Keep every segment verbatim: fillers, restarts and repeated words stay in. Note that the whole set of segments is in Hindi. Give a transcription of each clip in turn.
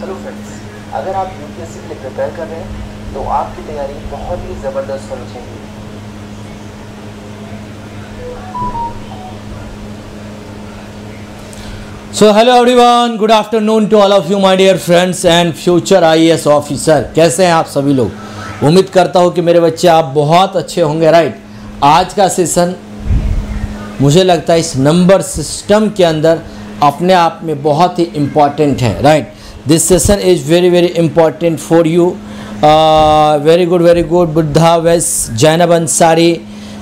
हेलो फ्रेंड्स, अगर आप यूपीएससी के लिए प्रिपेयर कर रहे हैं तो आपकी तैयारी बहुत ही ज़बरदस्त होनी चाहिए। So hello everyone, good afternoon to all of you my dear friends and future IAS officer. कैसे हैं आप सभी लोग? उम्मीद करता हूँ कि मेरे बच्चे आप बहुत अच्छे होंगे, राइट। आज का सेशन मुझे लगता है इस नंबर सिस्टम के अंदर अपने आप में बहुत ही इम्पॉर्टेंट है, right. This session is very very important for you. Very good very good. Buddha Vais, Zainab Ansari,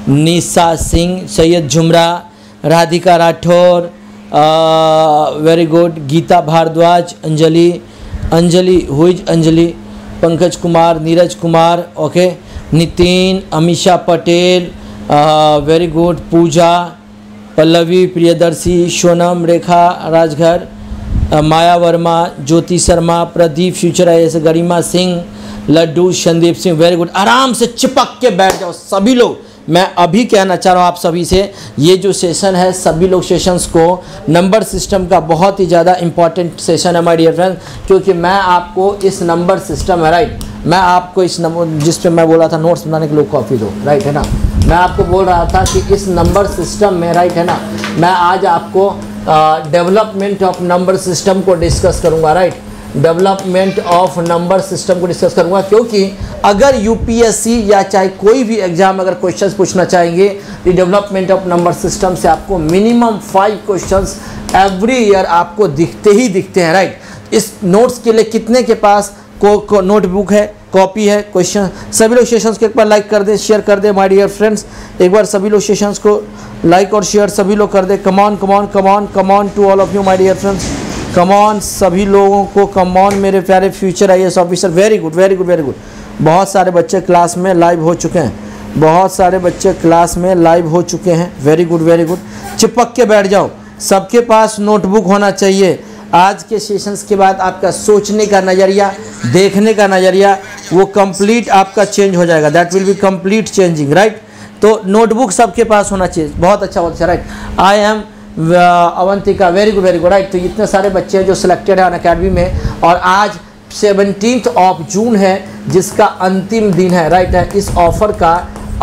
Nisha Singh, Syed Zumra, Radhika Rathore, very good. Geeta Bhardwaj, Anjali Anjali हुईज Anjali, Pankaj Kumar, Neeraj Kumar, okay, Nitin, Amisha Patel, very good. Pooja, Pallavi, Priyadarshi, Sonam, Rekha Rajghar, uh, Maya Verma, Jyoti Sharma, Pradeep future IAS, Garima Singh, Laddu, Sandeep Singh, very good. आराम से चिपक के बैठ जाओ सभी लोग। मैं अभी कहना चाह रहा हूँ आप सभी से, ये जो सेशन है सभी लोग सेशंस को, नंबर सिस्टम का बहुत ही ज़्यादा इंपॉर्टेंट सेशन है माय डियर फ्रेंड, क्योंकि मैं आपको इस नंबर सिस्टम है, राइट, मैं आपको इस नंबर जिस पर मैं बोल रहा था नोट्स बनाने के लोग कॉपी दो, राइट, है ना, मैं आपको बोल रहा था कि इस नंबर सिस्टम में, राइट, है ना, मैं आज आपको डेवलपमेंट ऑफ नंबर सिस्टम को डिस्कस करूंगा, right, development of number system को डिस्कस करूंगा। क्योंकि अगर यूपीएससी या चाहे कोई भी एग्जाम अगर क्वेश्चंस पूछना चाहेंगे तो डेवलपमेंट ऑफ नंबर सिस्टम से आपको minimum five questions every year आपको दिखते ही दिखते हैं, राइट। इस नोट्स के लिए कितने के पास को, को नोटबुक है, कॉपी है, क्वेश्चन? सभी लोग सेशंस को एक बार लाइक कर दे, शेयर कर दे माय डियर फ्रेंड्स। एक बार सभी लोग सेशंस को लाइक और शेयर सभी लोग कर दे। Come on come on come on come on to all of you my dear friends, come on सभी लोगों को, कम ऑन मेरे प्यारे future IAS officer. Very good very good very good. बहुत सारे बच्चे क्लास में लाइव हो चुके हैं, बहुत सारे बच्चे क्लास में लाइव हो चुके हैं, वेरी गुड वेरी गुड। चिपक के बैठ जाओ, सबके पास नोटबुक होना चाहिए। आज के सेशंस के बाद आपका सोचने का नज़रिया, देखने का नज़रिया, वो कंप्लीट आपका चेंज हो जाएगा। That will be complete changing, right. तो नोटबुक सबके पास होना चाहिए। बहुत अच्छा बहुत अच्छा, right. I am Avantika, very good very good, right. तो इतने सारे बच्चे हैं जो सिलेक्टेड है अनअकैडमी में, और आज सेवनटीन्थ ऑफ जून है जिसका अंतिम दिन है, राइट, है इस ऑफर का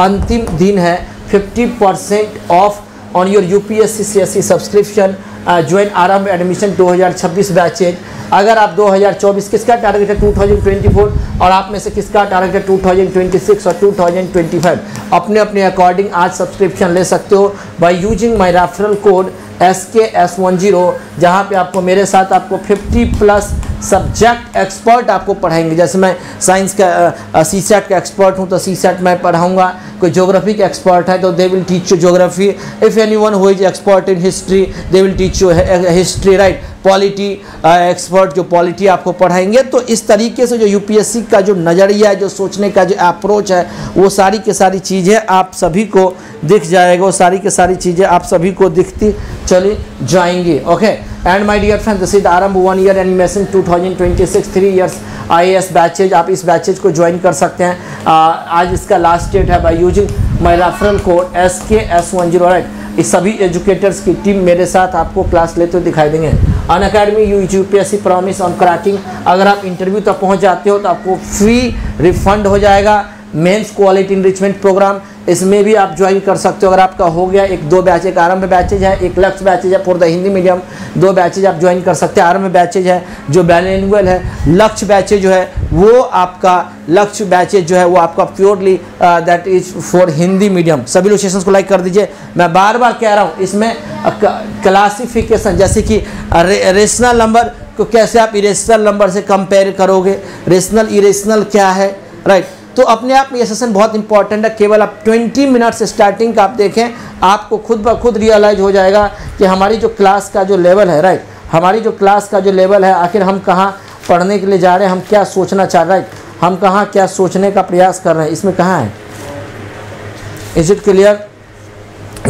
अंतिम दिन है। Fifty percent off on your U P S C C S C subscription join Aarambh admission दो हज़ार छब्बीस बैचेज। अगर आप दो हज़ार चौबीस, किसका टारगेट है दो हज़ार चौबीस, और आप में से किसका टारगेट है दो हज़ार छब्बीस और दो हज़ार पच्चीस, अपने अपने अकॉर्डिंग आज सब्सक्रिप्शन ले सकते हो by using my referral code S K S ten, जहाँ पे आपको मेरे साथ आपको पचास प्लस सब्जेक्ट एक्सपर्ट आपको पढ़ाएंगे। जैसे मैं साइंस का सीसैट का एक्सपर्ट हूँ तो सीसैट मैं पढ़ाऊँगा, कोई ज्योग्राफी का एक्सपर्ट है तो they will teach you geography. If anyone who is expert in history they will teach you history, right. Polity expert जो पॉलिटी आपको पढ़ाएंगे। तो इस तरीके से जो यूपीएससी का जो नज़रिया है, जो सोचने का जो अप्रोच है, वो सारी की सारी चीज़ें आप सभी को दिख जाएगा, वो सारी की सारी चीज़ें आप सभी को दिखती चली जाएंगी, okay. And my dear friend, this is Aarambh one year animation दो हज़ार छब्बीस थ्री इयर्स आईएएस बैचेज। आप इस बैचेज को ज्वाइन कर सकते हैं, आज इसका लास्ट डेट है by using my referral code S K S ten, right. इस सभी एजुकेटर्स की टीम मेरे साथ आपको क्लास लेते हुए दिखाई देंगे। Unacademy UPSC promise on cracking. अगर आप इंटरव्यू तक पहुँच जाते हो तो आपको फ्री रिफंड हो जाएगा। मेंस क्वालिटी इनरिचमेंट प्रोग्राम, इसमें भी आप ज्वाइन कर सकते हो। अगर आपका हो गया, एक दो बैच, एक आरंभ बैचेज है, एक लक्ष्य बैचेज है फॉर द हिंदी मीडियम, दो बैचेज आप ज्वाइन कर सकते हैं। आरंभ बैचेज है जो बाइलिंगुअल है, लक्ष्य बैचेज जो है वो आपका लक्ष्य बैचेज जो है वो आपका purely that is for Hindi medium. सभी लोग सेशंस को लाइक कर दीजिए। मैं बार बार कह रहा हूँ, इसमें क्लासिफिकेशन जैसे कि रे, रेशनल नंबर को कैसे आप इरेशनल नंबर से कंपेयर करोगे, रेशनल इरेशनल क्या है, राइट। तो अपने आप में ये सेशन बहुत इंपॉर्टेंट है। केवल आप बीस मिनट स्टार्टिंग का आप देखें, आपको खुद ब खुद रियलाइज हो जाएगा कि हमारी जो क्लास का जो लेवल है, राइट, हमारी जो क्लास का जो लेवल है, आखिर हम कहाँ पढ़ने के लिए जा रहे हैं, हम क्या सोचना चाह रहे हैं, हम कहाँ क्या सोचने का प्रयास कर रहे हैं, इसमें कहाँ है। Is it clear?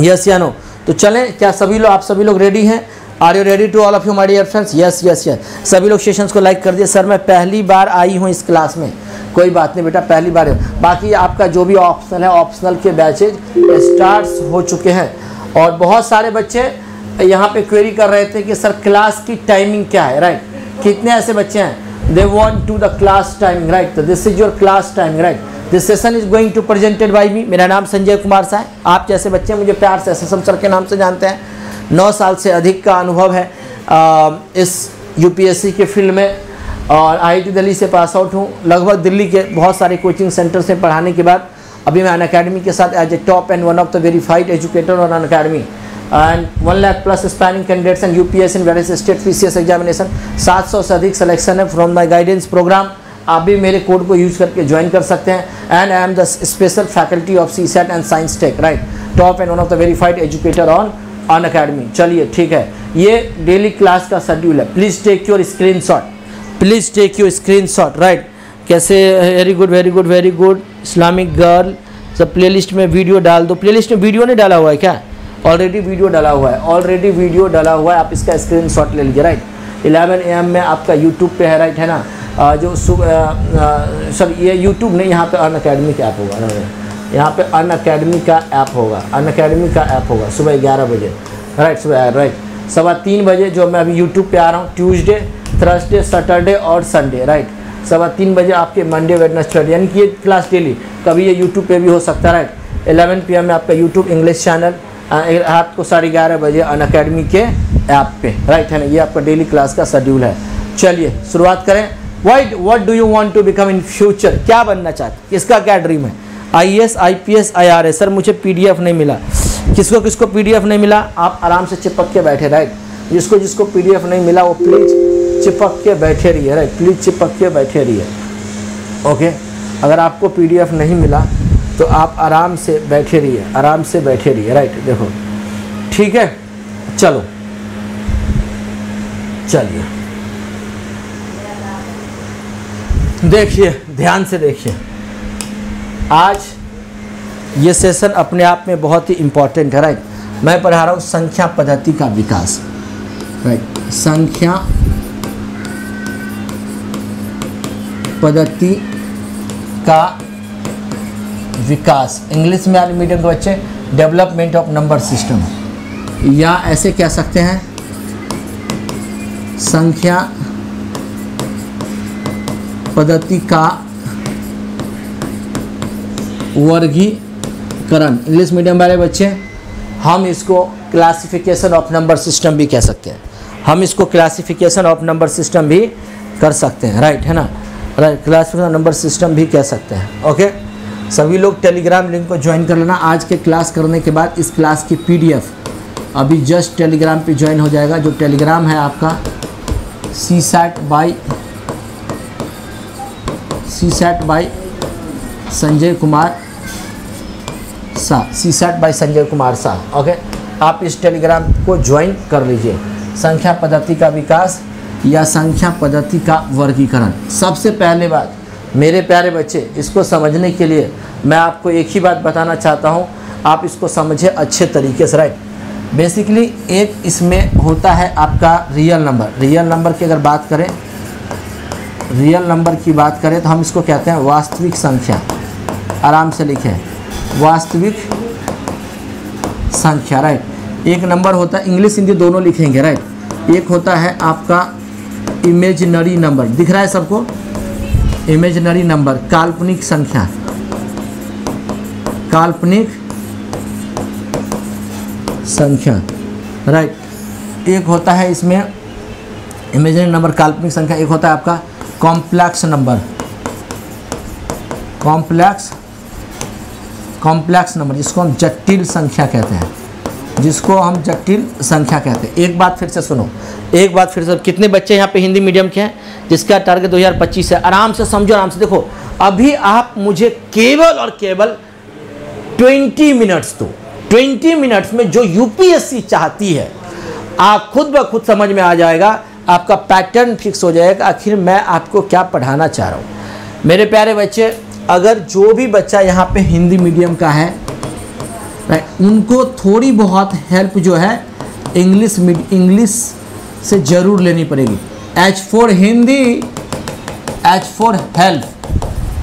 यस या नो? तो चलें, क्या सभी लोग, आप सभी लोग रेडी हैं? Are you ready to all of you my dear friends? Yes yes yes. सभी लोग सेशंस को लाइक कर दिए। सर मैं पहली बार आई हूँ इस क्लास में, कोई बात नहीं बेटा, पहली बार है। बाकी आपका जो भी ऑप्शनल है, ऑप्शनल के बैचेज स्टार्ट्स हो चुके हैं। और बहुत सारे बच्चे यहाँ पे क्वेरी कर रहे थे कि सर क्लास की टाइमिंग क्या है, राइट, कितने ऐसे बच्चे हैं they want to the class timing, right? So this is your class timing, right? This session is going to presented by me. मेरा नाम संजय कुमार शाह है. आप जैसे बच्चे मुझे प्यार से एस एस एम सर के नाम से जानते हैं. नौ साल से अधिक का अनुभव है आ, इस यूपीएससी के फील्ड में और आई आई टी दिल्ली से पास आउट हूँ. लगभग दिल्ली के बहुत सारे कोचिंग सेंटर से पढ़ाने के बाद अभी मैं अनअकैडमी के साथ as a top and one of the verified educator on Unacademy and one lakh plus aspiring candidates and UPSC in various state PCS examination. सात सौ से अधिक सिलेक्शन है फ्रॉम माई गाइडेंस प्रोग्राम. आप भी मेरे कोड को यूज़ करके ज्वाइन कर सकते हैं. And I am the special faculty of CSAT and science tech, right, top and one of the verified educator on Unacademy. चलिए ठीक है, ये डेली क्लास का शेड्यूल है. Please take your screenshot, please take your screenshot, right. कैसे, very good very good very good. Islamic girl सब प्ले लिस्ट में वीडियो डाल दो. प्ले लिस्ट में वीडियो नहीं डाला हुआ है क्या? ऑलरेडी वीडियो डाला हुआ है, ऑलरेडी वीडियो डाला हुआ है. आप इसका स्क्रीन शॉट ले लीजिए, राइट. ग्यारह ए एम में आपका यूट्यूब पे है, राइट, है ना. आ, जो सर ये यूट्यूब नहीं, यहाँ पे अनअकैडमी का ऐप होगा. यहाँ पे अनअकैडमी का ऐप होगा, अनअकैडमी का ऐप होगा सुबह ग्यारह बजे, राइट, सुबह राइट सवा तीन बजे जो मैं अभी यूट्यूब पे आ रहा हूँ. ट्यूसडे, थर्सडे, सैटरडे और संडे, राइट. सवा तीन बजे आपके मंडे, वेडनेसडे, यानी कि ये क्लास डेली. कभी ये यूट्यूब पे भी हो सकता है, राइट. एलेवन पी एम में आपका यूट्यूब इंग्लिश चैनल, रात को साढ़े ग्यारह बजे अनअकैडमी के ऐप पे, राइट, है ना. ये आपका डेली क्लास का शेड्यूल है. चलिए शुरुआत करें. What what do you want to become in future? क्या बनना चाहते, इसका क्या ड्रीम है? I A S, I P S, I R S. Sir मुझे पी डी एफ नहीं मिला. किसको किसको पी डी एफ नहीं मिला? आप आराम से चिपक के बैठे, राइट. जिसको जिसको पी डी एफ नहीं मिला वो प्लीज़ चिपक के बैठे रहिए, राइट. प्लीज़ चिपक के बैठे रहिए, ओके. अगर आपको पी डी एफ नहीं मिला तो आप आराम से बैठे रहिए, आराम से बैठे रहिए, राइट. देखो ठीक है, चलो चलिए देखिए, ध्यान से देखिए. आज ये सेशन अपने आप में बहुत ही इम्पोर्टेंट है, राइट. मैं पढ़ा रहा हूँ संख्या पद्धति का विकास, राइट. संख्या पद्धति का विकास, इंग्लिश में आर्मी मीडियम के बच्चे डेवलपमेंट ऑफ नंबर सिस्टम, या ऐसे कह सकते हैं संख्या पद्धति का वर्गीकरण. इंग्लिश मीडियम वाले बच्चे, हम इसको क्लासिफिकेशन ऑफ नंबर सिस्टम भी कह सकते हैं. हम इसको क्लासिफिकेशन ऑफ नंबर सिस्टम भी कर सकते हैं, राइट, है ना. राइट, क्लासिफिकेशन नंबर सिस्टम भी कह सकते हैं, ओके. सभी लोग टेलीग्राम लिंक को ज्वाइन कर लेना. आज के क्लास करने के बाद इस क्लास की पी डी एफ अभी जस्ट टेलीग्राम पे ज्वाइन हो जाएगा. जो टेलीग्राम है आपका CSAT by CSAT by Sanjay Kumar Shah, CSAT by Sanjay Kumar Shah, okay. आप इस टेलीग्राम को ज्वाइन कर लीजिए. संख्या पद्धति का विकास या संख्या पद्धति का वर्गीकरण. सबसे पहले बात मेरे प्यारे बच्चे, इसको समझने के लिए मैं आपको एक ही बात बताना चाहता हूँ, आप इसको समझे अच्छे तरीके से, राइट. बेसिकली एक इसमें होता है आपका रियल नंबर. रियल नंबर की अगर बात करें, रियल नंबर की बात करें तो हम इसको कहते हैं वास्तविक संख्या. आराम से लिखें, वास्तविक संख्या, राइट. एक नंबर होता है, इंग्लिश हिंदी दोनों लिखेंगे, राइट. एक होता है आपका इमेजिनरी नंबर. दिख रहा है सबको? इमेजिनरी नंबर, काल्पनिक संख्या, काल्पनिक संख्या, राइट right. एक होता है इसमें इमेजिनरी नंबर, काल्पनिक संख्या. एक होता है आपका complex number, complex complex number, जिसको हम जटिल संख्या कहते हैं, जिसको हम जटिल संख्या कहते हैं. एक बात फिर से सुनो, एक बात फिर से. कितने बच्चे यहाँ पे हिंदी मीडियम के हैं जिसका टारगेट दो हज़ार पच्चीस है? आराम से समझो, आराम से देखो. अभी आप मुझे केवल और केवल ट्वेंटी मिनट्स दो. ट्वेंटी मिनट्स में जो यूपीएससी चाहती है आप खुद ब खुद समझ में आ जाएगा, आपका पैटर्न फिक्स हो जाएगा आखिर मैं आपको क्या पढ़ाना चाह रहा हूँ. मेरे प्यारे बच्चे, अगर जो भी बच्चा यहाँ पे हिंदी मीडियम का है, उनको थोड़ी बहुत हेल्प जो है इंग्लिश इंग्लिश से ज़रूर लेनी पड़ेगी. H for Hindi, H for help,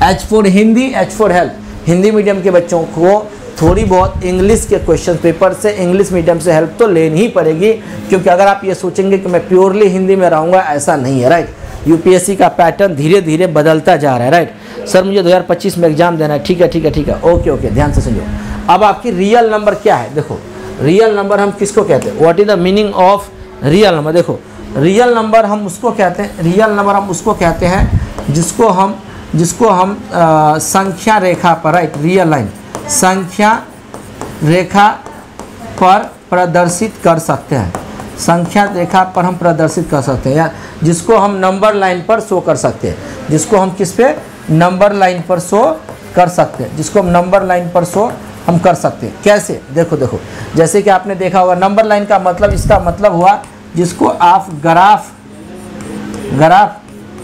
H for Hindi, H for help. Hindi medium के बच्चों को थोड़ी बहुत इंग्लिश के क्वेश्चन पेपर से, इंग्लिश मीडियम से हेल्प तो लेनी ही पड़ेगी, क्योंकि अगर आप ये सोचेंगे कि मैं प्योरली हिंदी में रहूँगा, ऐसा नहीं है, राइट. यूपीएससी का पैटर्न धीरे धीरे बदलता जा रहा है, राइट। सर मुझे दो हज़ार पच्चीस में एग्जाम देना है, ठीक है ठीक है ठीक है, ओके ओके, ध्यान से समझो। अब आपकी रियल नंबर क्या है, देखो रियल नंबर हम किसको कहते हैं, what is the meaning of real number. देखो रियल नंबर हम उसको कहते हैं, रियल नंबर हम उसको कहते हैं जिसको हम जिसको हम आ, संख्या रेखा पर, राइट, रियल लाइन संख्या रेखा पर प्रदर्शित कर सकते हैं, संख्या रेखा पर हम प्रदर्शित कर सकते हैं, या जिसको हम नंबर लाइन पर शो कर सकते हैं, जिसको हम किस पे नंबर लाइन पर शो कर सकते हैं, जिसको हम नंबर लाइन पर शो हम कर सकते हैं। कैसे, देखो देखो जैसे कि आपने देखा होगा नंबर लाइन का मतलब, इसका मतलब हुआ जिसको आप ग्राफ ग्राफ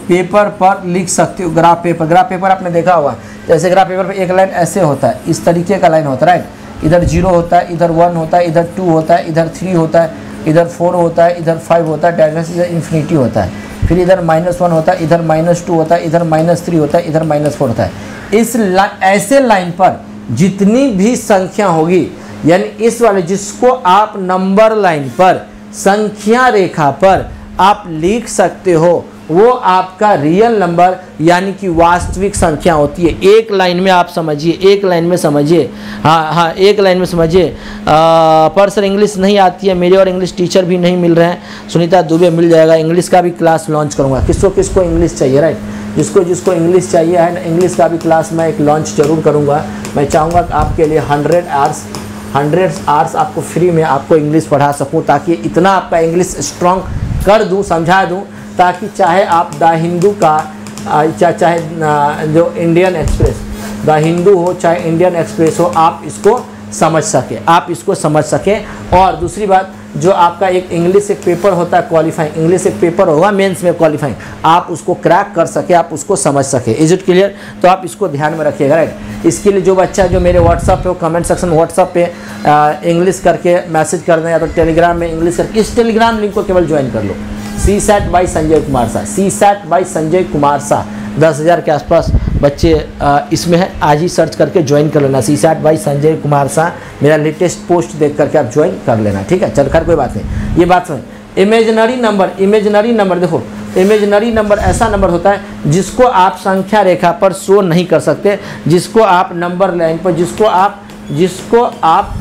पेपर पर लिख सकते हो। ग्राफ पेपर ग्राफ पेपर आपने देखा होगा, जैसे ग्राफ पेपर पर एक लाइन ऐसे होता है, इस तरीके का लाइन होता है, राइट, इधर जीरो होता है, इधर वन होता है, इधर टू होता है, इधर थ्री होता है, इधर फोर होता है, इधर फाइव होता है, डैश इधर इन्फिनिटी होता है, फिर इधर माइनस वन होता है, इधर माइनस टू होता है, इधर माइनस थ्री होता है, इधर माइनस फोर होता है। इस ला, ऐसे लाइन पर जितनी भी संख्या होगी, यानी इस वाले जिसको आप नंबर लाइन पर संख्या रेखा पर आप लिख सकते हो, वो आपका रियल नंबर यानी कि वास्तविक संख्या होती है। एक लाइन में आप समझिए, एक लाइन में समझिए, हाँ हाँ एक लाइन में समझिए। पर सर इंग्लिश नहीं आती है, मेरे और इंग्लिश टीचर भी नहीं मिल रहे हैं, सुनीता दुबे मिल जाएगा, इंग्लिश का भी क्लास लॉन्च करूँगा। किसको किसको इंग्लिश चाहिए, राइट, जिसको जिसको इंग्लिश चाहिए है ना, इंग्लिश का भी क्लास मैं एक लॉन्च जरूर करूँगा। मैं चाहूँगा कि आपके लिए हंड्रेड आवर्स हंड्रेड आवर्स आपको फ्री में आपको इंग्लिश पढ़ा सकूं, ताकि इतना आपका इंग्लिश स्ट्रांग कर दूं, समझा दूं, ताकि चाहे आप द हिंदू का चा, चाहे जो इंडियन एक्सप्रेस द हिंदू हो, चाहे इंडियन एक्सप्रेस हो, आप इसको समझ सकें आप इसको समझ सकें। और दूसरी बात, जो आपका एक इंग्लिश एक पेपर होता है क्वालिफाइंग, इंग्लिश एक पेपर होगा मेंस में क्वालिफाइंग, आप उसको क्रैक कर सके, आप उसको समझ सके। Is it clear? तो आप इसको ध्यान में रखिएगा, राइट। इसके लिए जो बच्चा जो मेरे व्हाट्सअप पे, कमेंट सेक्शन व्हाट्सअप पे इंग्लिश करके मैसेज कर दें, या तो टेलीग्राम में इंग्लिश करके, इस टेलीग्राम लिंक को केवल ज्वाइन कर लो, CSAT by Sanjay Kumar Shah, CSAT by Sanjay Kumar Shah, दस हज़ार के आसपास बच्चे इसमें है, आज ही सर्च करके ज्वाइन कर लेना, CSAT by Sanjay Kumar Shah, मेरा लेटेस्ट पोस्ट देख करके आप ज्वाइन कर लेना, ठीक है। चल खैर कोई बात नहीं, ये बात समझ। इमेजिनरी नंबर इमेजिनरी नंबर देखो, इमेजिनरी नंबर ऐसा नंबर होता है जिसको आप संख्या रेखा पर शो नहीं कर सकते, जिसको आप नंबर लाइन पर जिसको आप जिसको आप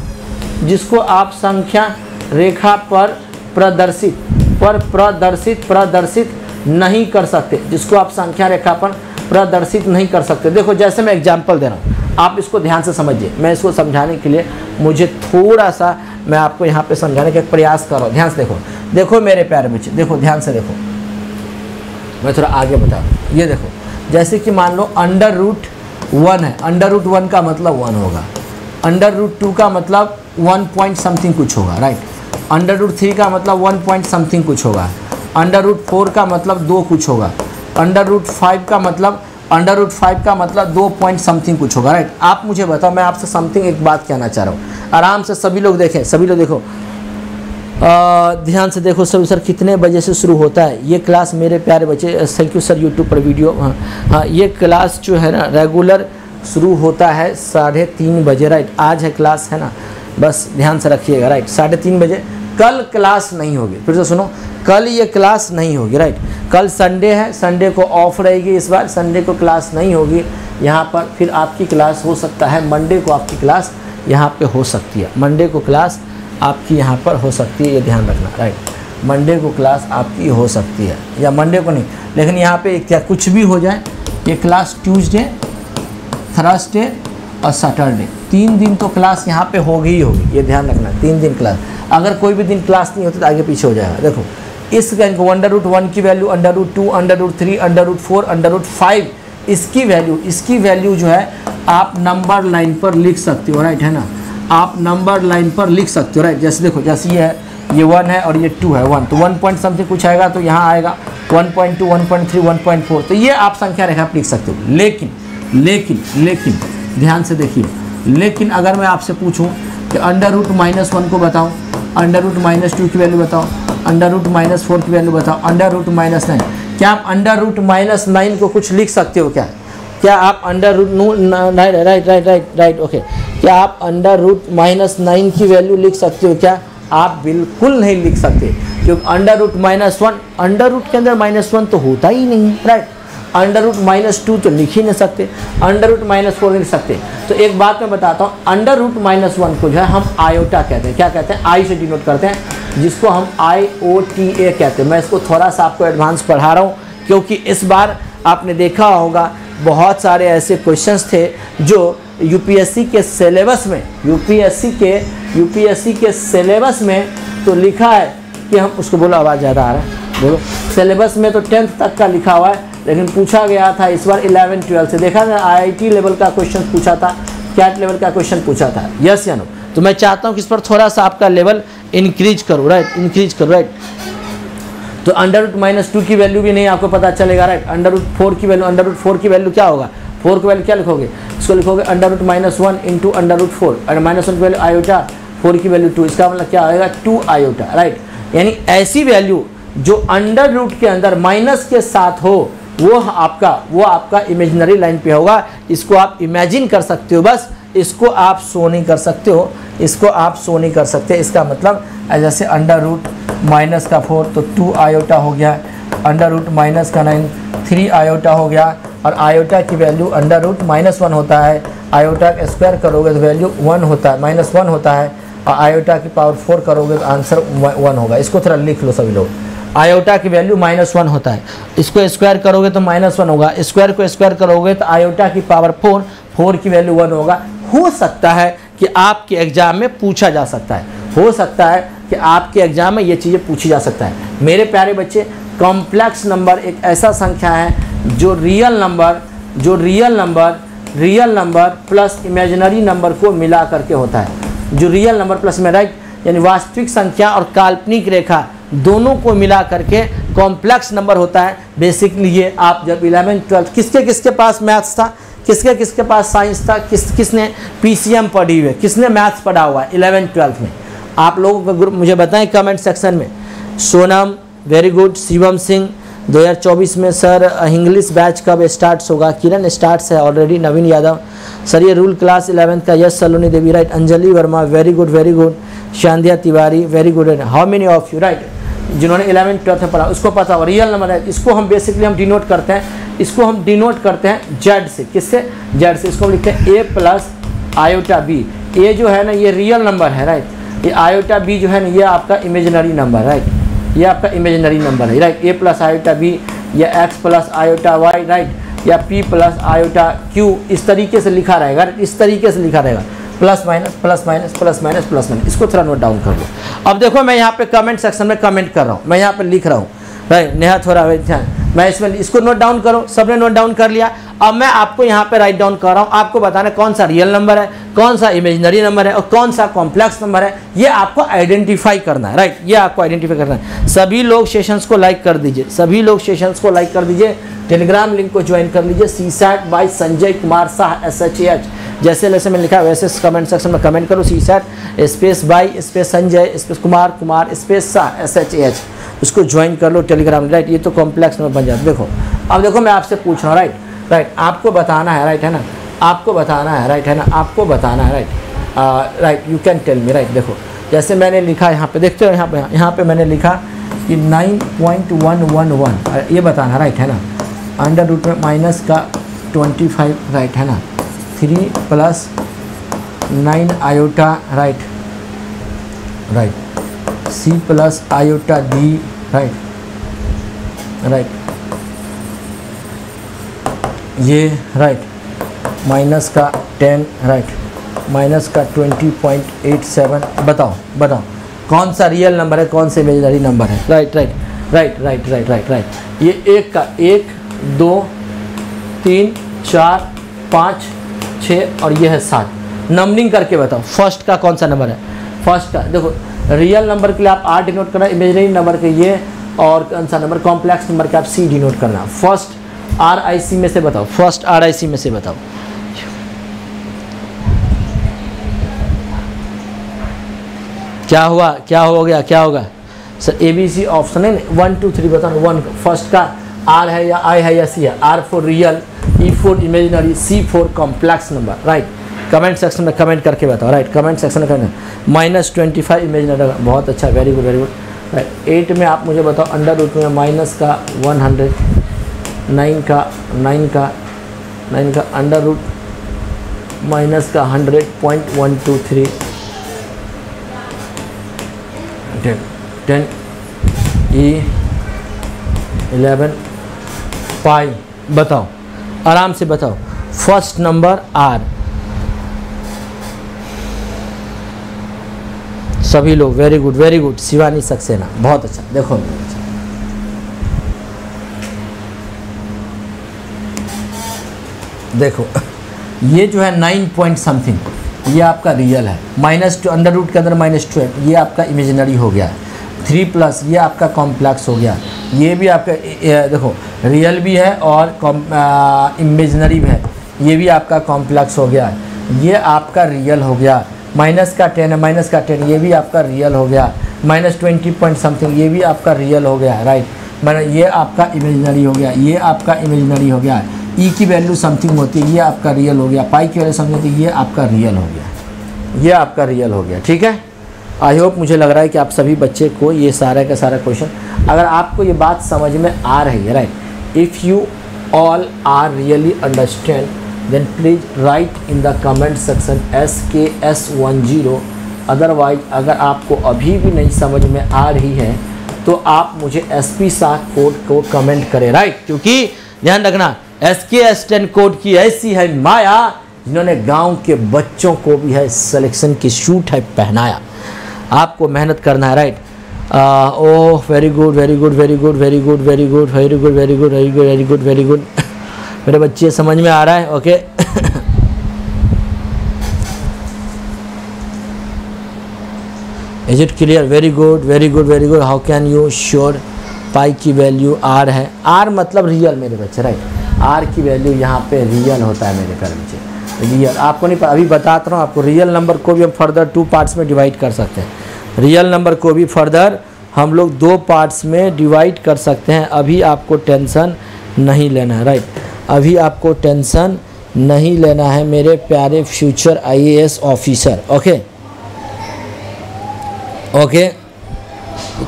जिसको आप संख्या रेखा पर प्रदर्शित पर प्रदर्शित प्रदर्शित नहीं कर सकते, जिसको आप संख्या रेखा पर प्रदर्शित नहीं कर सकते। देखो जैसे मैं एग्जांपल दे रहा हूँ, आप इसको ध्यान से समझिए, मैं इसको समझाने के लिए मुझे थोड़ा सा मैं आपको यहाँ पे समझाने का प्रयास कर रहा हूँ। ध्यान से देखो, देखो मेरे प्यारे बच्चे, देखो ध्यान से देखो, मैं थोड़ा आगे बता दूँ। ये देखो, जैसे कि मान लो अंडर रूट वन है, अंडर रूट वन का मतलब वन होगा, अंडर रूट टू का मतलब वन पॉइंट समथिंग कुछ होगा, राइट, अंडर रूट थ्री का मतलब वन पॉइंट समथिंग कुछ होगा, अंडर रूट फोर का मतलब दो कुछ होगा, अंडर रूट फाइव का मतलब अंडर रूट फाइव का मतलब दो पॉइंट समथिंग कुछ होगा, राइट। आप मुझे बताओ, मैं आपसे समथिंग एक बात कहना चाह रहा हूँ, आराम से सभी लोग देखें, सभी लोग देखो, आ, ध्यान से देखो सभी। सर कितने बजे से शुरू होता है ये क्लास मेरे प्यारे बच्चे? थैंक यू सर, यूट्यूब पर वीडियो। हाँ हाँ, ये क्लास जो है ना रेगुलर शुरू होता है साढ़े तीन बजे, राइट, आज है क्लास है ना, बस ध्यान से रखिएगा, राइट, साढ़े तीन बजे। कल क्लास नहीं होगी, फिर से सुनो, कल ये क्लास नहीं होगी, राइट, कल संडे है, संडे को ऑफ रहेगी, इस बार संडे को क्लास नहीं होगी यहाँ पर। फिर आपकी क्लास हो सकता है मंडे को, आपकी क्लास यहाँ पे हो सकती है, मंडे को क्लास आपकी यहाँ पर हो सकती है, ये ध्यान रखना, राइट, मंडे को क्लास आपकी हो सकती है, या मंडे को नहीं, लेकिन यहाँ पे क्या कुछ भी हो जाए, ये क्लास ट्यूजडे, थर्सडे और सैटरडे, तीन दिन तो क्लास यहाँ पर होगी ही होगी, ये ध्यान रखना, तीन दिन क्लास। अगर कोई भी दिन क्लास नहीं होती तो आगे पीछे हो जाएगा। देखो इस अंडर रूट वन की value, under root two, under root three, under root four, under root five, इसकी वैल्यू इसकी वैल्यू जो है आप नंबर लाइन पर लिख सकते हो, राइट, है ना, आप नंबर लाइन पर लिख सकते हो, राइट। जैसे देखो, जैसे ये है, ये वन है और ये टू है, वन तो वन पॉइंट समथिंग कुछ आएगा, तो यहाँ आएगा one point two, one point three, one point four, तो ये आप संख्या रेखा पर लिख सकते हो। लेकिन लेकिन लेकिन ध्यान से देखिए, लेकिन अगर मैं आपसे पूछूँ कि अंडर रूट माइनस वन को बताओ, अंडर रूट माइनस टू की वैल्यू बताओ, अंडर रूट माइनस फोर की वैल्यू बताओ, अंडर रूट माइनस नाइन, क्या आप अंडर रूट माइनस नाइन को कुछ लिख सकते हो? क्या क्या आप under root nine right right right right okay क्या आप अंडर रूट माइनस नाइन की वैल्यू लिख सकते हो? क्या आप बिल्कुल नहीं लिख सकते, क्योंकि under root minus one, under root के अंदर माइनस वन तो होता ही नहीं, right. Under root minus two तो लिख ही नहीं सकते, अंडर रूट माइनस फोर लिख सकते। तो एक बात मैं बताता हूँ, अंडर रूट माइनस वन को जो है हम आयोटा कहते हैं। क्या कहते हैं? आई से डिनोट करते हैं, जिसको हम आई ओ टी ए कहते हैं। मैं इसको थोड़ा सा आपको एडवांस पढ़ा रहा हूँ, क्योंकि इस बार आपने देखा होगा बहुत सारे ऐसे क्वेश्चंस थे जो यूपीएससी के सिलेबस में यूपीएससी के यूपीएससी के सिलेबस में तो लिखा है कि हम उसको बोलो आवाज़ ज़्यादा आ रहा है बोलो सिलेबस में तो टेंथ तक का लिखा हुआ है, लेकिन पूछा गया था इस बार इलेवन ट्वेल्थ से। देखा ना, आईआईटी लेवल का क्वेश्चन पूछा था, कैट लेवल का क्वेश्चन पूछा था, यस या नो। तो मैं चाहता हूँ कि इस पर थोड़ा सा आपका लेवल इंक्रीज करो, राइट, इंक्रीज करो, राइट। तो अंडर रूट माइनस टू की वैल्यू भी नहीं आपको पता चलेगा, राइट। अंडर रूट फोर की वैल्यू, अंडर रूट फोर की वैल्यू क्या होगा? फोर की वैल्यू क्या लिखोगे? इसको लिखोगे under root minus one into under root four, under minus one की वैल्यू आयोटा, फोर की वैल्यू टू, इसका मतलब क्या आएगा? Two iota, right. यानी ऐसी वैल्यू जो अंडर रूट के अंदर माइनस के साथ हो, वो आपका वो आपका इमेजिनरी लाइन पे होगा। इसको आप इमेजिन कर सकते हो, बस इसको आप शो नहीं कर सकते हो, इसको आप शो नहीं कर सकते। इसका मतलब जैसे अंडर रूट माइनस का फोर तो टू आयोटा हो गया, अंडर रूट माइनस का नाइन थ्री आयोटा हो गया, और आयोटा की value under root minus one होता है, आयोटा का स्क्वायर करोगे तो वैल्यू वन होता है, माइनस वन होता है, और आयोटा की पावर फोर करोगे तो आंसर वन होगा। इसको थोड़ा लिख लो सभी लोग, आयोटा की वैल्यू माइनस वन होता है, इसको स्क्वायर करोगे तो माइनस वन होगा, स्क्वायर को स्क्वायर करोगे तो आयोटा की पावर फोर, फोर की वैल्यू वन होगा। हो सकता है कि आपके एग्जाम में पूछा जा सकता है, हो सकता है कि आपके एग्जाम में ये चीज़ें पूछी जा सकता है। मेरे प्यारे बच्चे, कॉम्प्लेक्स नंबर एक ऐसा संख्या है जो रियल नंबर जो real number real number plus imaginary number को मिला करके होता है, जो रियल नंबर प्लस में, राइट, यानी वास्तविक संख्या और काल्पनिक रेखा दोनों को मिला करके कॉम्प्लेक्स नंबर होता है। बेसिकली ये आप जब इलेवन ट्वेल्थ, किसके किसके पास मैथ्स था, किसके किसके पास साइंस था, किस किसने पीसीएम पढ़ी हुई है, किसने मैथ्स पढ़ा हुआ है इलेवन ट्वेल्थ में? आप लोगों का ग्रुप मुझे बताएं कमेंट सेक्शन में। सोनम वेरी गुड, शिवम सिंह दो हज़ार चौबीस में सर इंग्लिश बैच कब स्टार्ट होगा? किरण स्टार्ट्स है ऑलरेडी। नवीन यादव सर ये रूल क्लास इलेवेंथ का, yes. Saloni Devi right. Anjali Verma very good very good. Sandhya Tiwari very good. How many of you, right, जिन्होंने इलेवन ट्वेल्थ में पढ़ा उसको पता हो रियल नंबर है। इसको हम बेसिकली हम डिनोट करते हैं इसको हम डिनोट करते हैं जेड से। किससे? जेड से। इसको हम लिखते हैं A plus iota B. A जो है ना ये रियल नंबर है, राइट। ये आयोटा बी जो है ना ये आपका इमेजिनरी नंबर, राइट, ये आपका इमेजिनरी नंबर है, right. A plus iota B या X plus iota Y, right, या पी प्लस आयोटा क्यू, इस तरीके से लिखा रहेगा, इस तरीके से लिखा रहेगा, plus minus plus minus plus minus plus minus. इसको थोड़ा नोट डाउन कर लो। अब देखो मैं यहाँ पे कमेंट सेक्शन में कमेंट कर रहा हूँ, मैं यहाँ पे लिख रहा हूँ, राइट। नेहा थोड़ा ध्यान, मैं इसमें इसको नोट डाउन करो। सबने नोट डाउन कर लिया। अब मैं आपको यहाँ पे राइट डाउन कर रहा हूँ, आपको बताना कौन सा रियल नंबर है, कौन सा इमेजिनरी नंबर है और कौन सा कॉम्प्लेक्स नंबर है। ये आपको आइडेंटिफाई करना है, राइट, ये आपको आइडेंटिफाई करना है। सभी लोग सेशंस को लाइक कर दीजिए, सभी लोग सेशंस को लाइक कर दीजिए। टेलीग्राम लिंक को ज्वाइन कर लीजिए, CSAT by Sanjay Kumar Shah S H A H. जैसे जैसे मैंने लिखा वैसे कमेंट सेक्शन में कमेंट करो, CSAT space by space Sanjay space Kumar Kumar space Shah S H A H, उसको ज्वाइन कर लो टेलीग्राम, राइट। ये तो कॉम्प्लेक्स नंबर बन जाता है। देखो अब देखो मैं आपसे पूछ रहा हूँ, राइट राइट आपको बताना है, राइट है ना, आपको बताना है, राइट है ना, आपको बताना है, right right you can tell me, right. देखो जैसे मैंने लिखा यहाँ पे, देखते हो यहाँ पे यहाँ पे मैंने लिखा कि nine point one one one, ये बताना है, राइट है ना। अंडर रूट में माइनस का ट्वेंटी फाइव, राइट है ना, three plus nine iota, right right C plus iota D, right right ये, राइट माइनस का टेन, राइट माइनस का ट्वेंटी पॉइंट एट सेवन। बताओ बताओ कौन सा रियल नंबर है, कौन सा इमेजिनरी नंबर है, right right right right right right right ये एक का एक, दो, तीन, चार, पाँच, छः और यह है सात। नंबरिंग करके बताओ फर्स्ट का कौन सा नंबर है। फर्स्ट का देखो रियल नंबर के लिए आप आर डिनोट करना, इमेजिनरी नंबर के ये, और कौन सा नंबर कॉम्प्लेक्स नंबर के आप सी डिनोट करना। फर्स्ट आर आई सी में से बताओ, फर्स्ट आर आई सी में से बताओ। क्या हुआ, क्या हो गया, क्या होगा sir? A B C option है वन टू थ्री, बताओ वन फर्स्ट का आर है या आई है या सी है। R for real, I for imaginary, C for complex number, right. Comment section में कमेंट करके बताओ, राइट, कमेंट सेक्शन में comment. Minus twenty five image लगा, बहुत अच्छा, very good very good. Eight में आप मुझे बताओ अंडर रूट में माइनस का वन हंड्रेड, नाइन का नाइन का नाइन का अंडर रूट माइनस का hundred point one two three ten ten E eleven pi. बताओ आराम से बताओ। फर्स्ट नंबर आर, सभी लोग very good very good. Shivani Saxena बहुत अच्छा, देखो देखो ये जो है नाइन पॉइंट समथिंग, ये आपका रियल है। माइनस टू अंडर रूट के अंदर माइनस ट्वेल्व, ये आपका इमेजिनरी हो गया। थ्री प्लस ये आपका कॉम्प्लेक्स हो गया। ये भी आपका ये, देखो रियल भी है और इमेजिनरी भी है। ये भी आपका कॉम्प्लेक्स हो गया, ये आपका रियल हो गया। माइनस का टेन है, माइनस का टेन, ये भी आपका रियल हो गया। माइनस ट्वेंटी पॉइंट समथिंग, ये भी आपका रियल हो गया, राइट। माइनस ये आपका इमेजिनरी हो गया, ये आपका इमेजिनरी हो गया। ई की वैल्यू समथिंग होती है, ये आपका रियल हो गया। पाई की वैल्यू समथिंग होती है, ये आपका रियल हो गया, ये आपका रियल हो गया। ठीक है, आई होप मुझे लग रहा है कि आप सभी बच्चे को ये सारा का सारा क्वेश्चन, अगर आपको ये बात समझ में आ रही है, right, if you all are really understand then please write in the comment section S K S ten. Otherwise अगर आपको अभी भी नहीं समझ में आ रही है तो आप मुझे एस पी शाह कोड को कमेंट करें, राइट, क्योंकि ध्यान रखना S K S ten code की ऐसी है माया जिन्होंने गांव के बच्चों को भी है सिलेक्शन की शूट है पहनाया। आपको मेहनत करना है, right. Oh very good very good very good very good very good very good very good very good very good very good मेरे बच्चे, समझ में आ रहा है, okay. Is it clear? Very good very good very good. How can you sure? Pi की वैल्यू आर है, आर मतलब रियल मेरे बच्चे, राइट। आर की वैल्यू यहाँ पे रियल होता है मेरे प्यारे बच्चे, रियल। आपको नहीं, अभी बताता हूँ आपको। रियल नंबर को भी हम फर्दर टू पार्ट्स में डिवाइड कर सकते हैं। रियल नंबर को भी फर्दर हम लोग दो पार्ट्स में डिवाइड कर सकते हैं। अभी आपको टेंशन नहीं लेना है, राइट, अभी आपको टेंशन नहीं लेना है मेरे प्यारे future I A S officer, okay okay.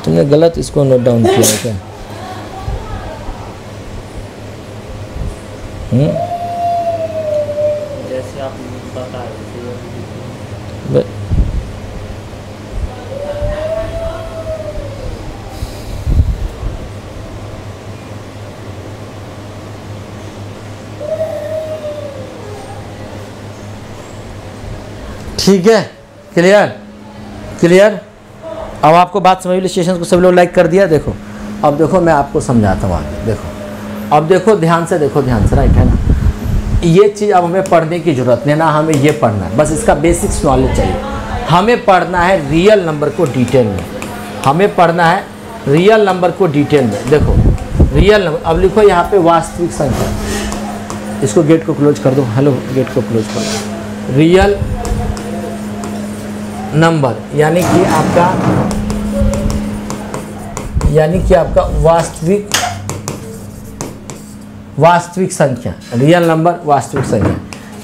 तुमने गलत इसको नोट डाउन किया क्या? हम्म ठीक है, क्लियर क्लियर। अब आपको बात समझ ली। सेशन को सब लोग लाइक कर दिया। देखो अब देखो मैं आपको समझाता हूँ आगे। देखो अब देखो ध्यान से, देखो ध्यान से, राइट, है ना। ये चीज़ अब हमें पढ़ने की ज़रूरत नहीं है, ना हमें ये पढ़ना है, बस इसका बेसिक्स नॉलेज चाहिए। हमें पढ़ना है रियल नंबर को डिटेल में, हमें पढ़ना है रियल नंबर को डिटेल में। देखो रियल नंबर, अब लिखो यहाँ पर वास्तविक संख्या। इसको गेट को क्लोज कर दो, हेलो, गेट को क्लोज कर दो। रियल नंबर यानी कि आपका यानी कि आपका वास्तविक वास्तविक संख्या, रियल नंबर वास्तविक संख्या,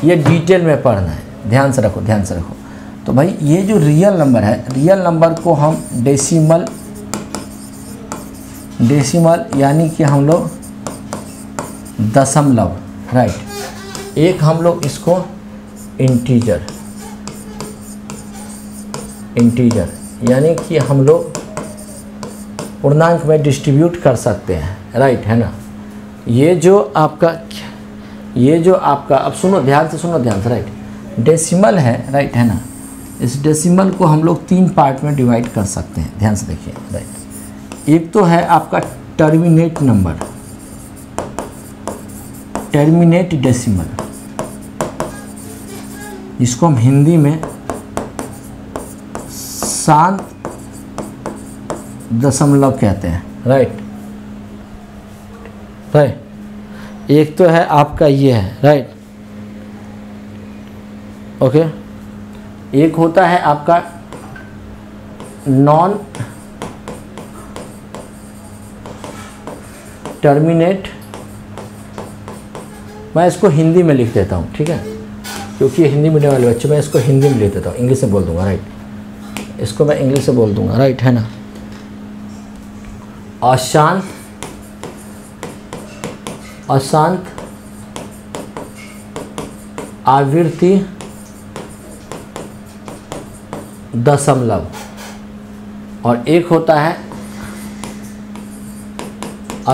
ये डिटेल में पढ़ना है। ध्यान से रखो, ध्यान से रखो। तो भाई ये जो रियल नंबर है, रियल नंबर को हम डेसिमल डेसिमल यानी कि हम लोग दशमलव, राइट, एक हम लोग इसको इंटीजर इंटीजर यानी कि हम लोग पूर्णांक में डिस्ट्रीब्यूट कर सकते हैं, राइट, है ना। ये जो आपका ये जो आपका अब सुनो ध्यान से, सुनो ध्यान से, राइट, डेसिमल है, राइट, है ना। इस डेसिमल को हम लोग तीन पार्ट में डिवाइड कर सकते हैं। ध्यान से देखिए, राइट। एक तो है आपका टर्मिनेट नंबर, टर्मिनेट डेसिमल, जिसको हम हिंदी में शांत दशमलव कहते हैं, राइट राइट। एक तो है आपका ये है, राइट, ओके। एक होता है आपका नॉन टर्मिनेट, मैं इसको हिंदी में लिख देता हूँ, ठीक है। क्योंकि हिंदी मीडियम वाले बच्चों में इसको हिंदी में ले देता हूँ, इंग्लिश से बोल दूंगा, राइट। इसको मैं इंग्लिश से बोल दूंगा, राइट, है ना। अशांत, अशांत आवृत्ति दशमलव, और एक होता है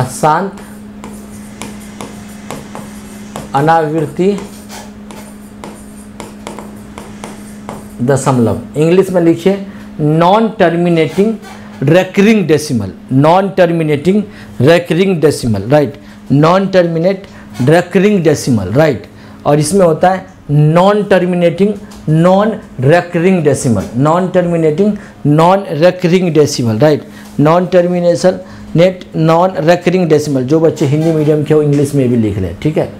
अशांत अनावृत्ति दशमलव। इंग्लिश में लिखिए non terminating recurring decimal, non terminating recurring decimal, right, non terminate recurring decimal, right. और इसमें होता है non terminating non recurring decimal, non terminating non recurring decimal, right, non termination net non recurring decimal. जो बच्चे हिंदी मीडियम के हो इंग्लिश में भी लिख लें, ठीक है।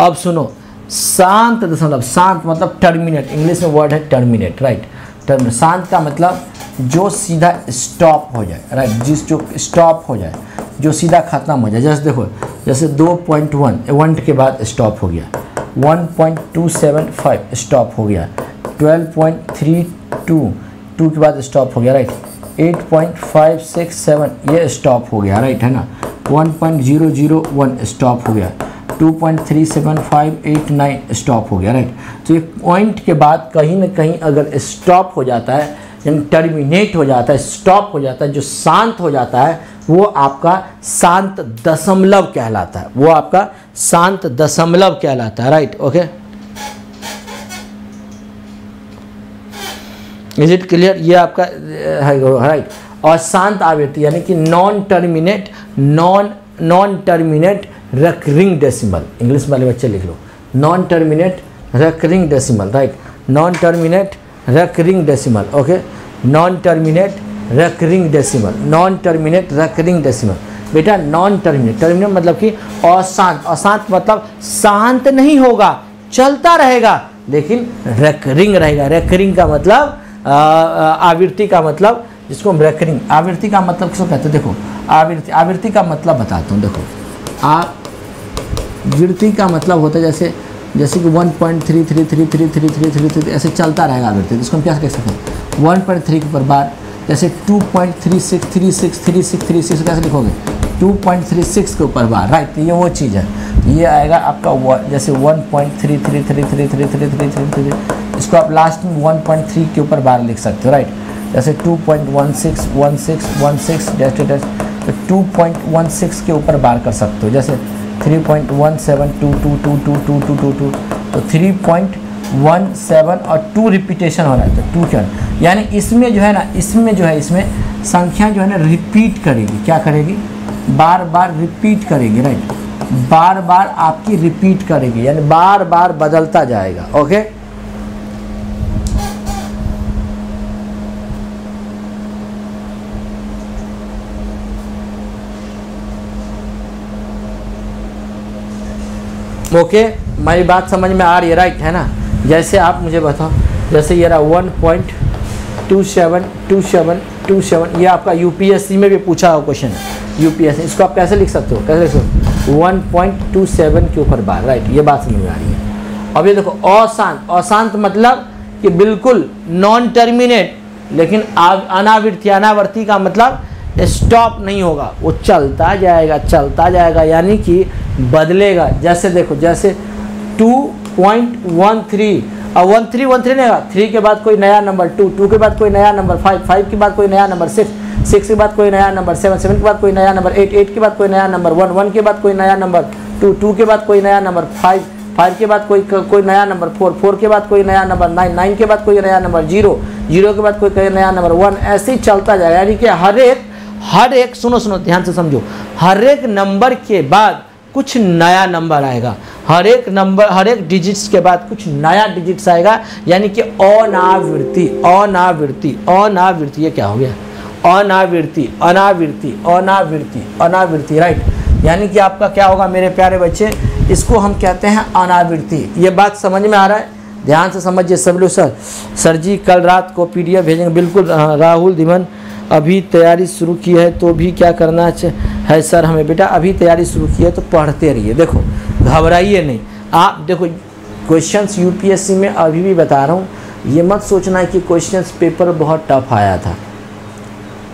अब सुनो, शांत दशमलव, शांत मतलब टर्मिनेट, इंग्लिश में वर्ड है टर्मिनेट, राइट। टर्मिनेट, शांत का मतलब जो सीधा स्टॉप हो जाए, राइट, जिस जो स्टॉप हो जाए, जो सीधा खत्म हो जाए। जैसे देखो, जैसे दो पॉइंट वन वन के बाद स्टॉप हो गया, one point two seven five stop हो गया, twelve point three two two के बाद स्टॉप हो गया, right, eight point five six seven ये स्टॉप हो गया, राइट, है ना, one point zero zero one stop हो गया, two point three seven five eight nine stop हो गया, राइट। तो ये पॉइंट के बाद कहीं ना कहीं अगर स्टॉप हो जाता है, टर्मिनेट हो जाता है, स्टॉप हो जाता है, जो शांत हो जाता है, वो आपका शांत दशमलव कहलाता है, वो आपका शांत दशमलव कहलाता है, right, okay. Is it clear? ये आपका है, राइट। और शांत आवृत्ति यानी कि non terminate non non terminate recurring decimal, English वाले बच्चे लिख लो, non terminate recurring decimal, right, non terminate recurring decimal, okay, non terminate recurring decimal, non terminate recurring decimal. बेटा नॉन टर्मिनेट, टर्मिनेट मतलब कि अशांत, अशांत मतलब शांत नहीं होगा, चलता रहेगा, लेकिन रेकरिंग रहेगा। रेकरिंग का मतलब आवृत्ति का मतलब, जिसको हम रेकरिंग आवृत्ति का मतलब किसको कहते हैं, देखो आवृत्ति, आवृत्ति का मतलब बताता हूँ, देखो आवृत्ति का मतलब होता है जैसे जैसे कि one point three three three three three three three थ्री ऐसे चलता रहेगा आवृत्ति, इसको हम क्या कह सकते हैं, वन पॉइंट थ्री के बार, जैसे two point three six three six three six three six कैसे लिखोगे, टू पॉइंट थ्री सिक्स के ऊपर बार, राइट। तो ये वो चीज़ है, ये आएगा आपका व, जैसे one point three three three three three three three three थ्री इसको आप लास्ट में वन पॉइंट थ्री के ऊपर बार लिख सकते हो, राइट। जैसे two point one six one six one six dash dash two point one six के ऊपर बार कर सकते हो, जैसे three point one seven two two two two two two two two तो थ्री पॉइंट वन सेवन और टू रिपीटेशन हो रहा है, तो टू क्या, यानी इसमें जो है ना, इसमें जो है, इसमें संख्या जो है ना रिपीट करेगी, क्या करेगी, बार बार रिपीट करेगी, राइट, बार बार आपकी रिपीट करेगी, यानी बार बार बदलता जाएगा, ओके। ओके okay, मेरी बात समझ में आ रही है, राइट, है ना। जैसे आप मुझे बताओ, जैसे ये रहा one point two seven two seven two seven ये आपका यूपीएससी में भी पूछा हुआ क्वेश्चन है, यूपीएससी, इसको आप कैसे लिख सकते हो, कैसे लिख सकते हो, वन पॉइंट टू सेवन के ऊपर बार, राइट, ये बात समझ में आ रही है। अब ये देखो अशांत, अशांत मतलब कि बिल्कुल नॉन टर्मिनेट, लेकिन अनावृत्ति, अनावर्ती का मतलब स्टॉप नहीं होगा, वो चलता जाएगा, चलता जाएगा, यानी कि बदलेगा। जैसे देखो, जैसे टू पॉइंट वन थ्री और वन थ्री वन थ्री रहेगा, थ्री के बाद कोई नया नंबर टू, टू के बाद कोई नया नंबर फाइव, फाइव के बाद कोई नया नंबर सिक्स, सिक्स के बाद कोई नया नंबर सेवन, सेवन के बाद कोई नया नंबर एट, एट के बाद कोई नया नंबर वन, वन के बाद कोई नया नंबर टू, टू के बाद कोई नया नंबर फाइव, फाइव के बाद कोई कोई नया नंबर फोर, फोर के बाद कोई नया नंबर नाइन, नाइन के बाद कोई नया नंबर जीरो, जीरो के बाद कोई कोई नया नंबर वन, ऐसे ही चलता जाएगा। यानी कि हर एक हर एक सुनो सुनो ध्यान से समझो, हर एक नंबर के बाद कुछ नया नंबर आएगा, हर एक नंबर हर एक डिजिट्स के बाद कुछ नया डिजिट्स आएगा, यानी कि अनावृत्ति अनावृत्ति अनावृत्ति ये क्या हो गया, अनावृत्ति अनावृत्ति अनावृत्ति अनावृत्ति, राइट। यानी कि आपका क्या होगा मेरे प्यारे बच्चे, इसको हम कहते हैं अनावृत्ति। ये बात समझ में आ रहा है? ध्यान से समझिए सब लोग। सर सर जी कल रात को पीडीएफ भेजेंगे, बिल्कुल राहुल धीमन, अभी तैयारी शुरू की है तो भी क्या करना है सर हमें? बेटा अभी तैयारी शुरू की है तो पढ़ते रहिए, देखो घबराइए नहीं। आप देखो क्वेश्चंस यूपीएससी में अभी भी बता रहा हूँ, ये मत सोचना कि क्वेश्चंस पेपर बहुत टफ आया था।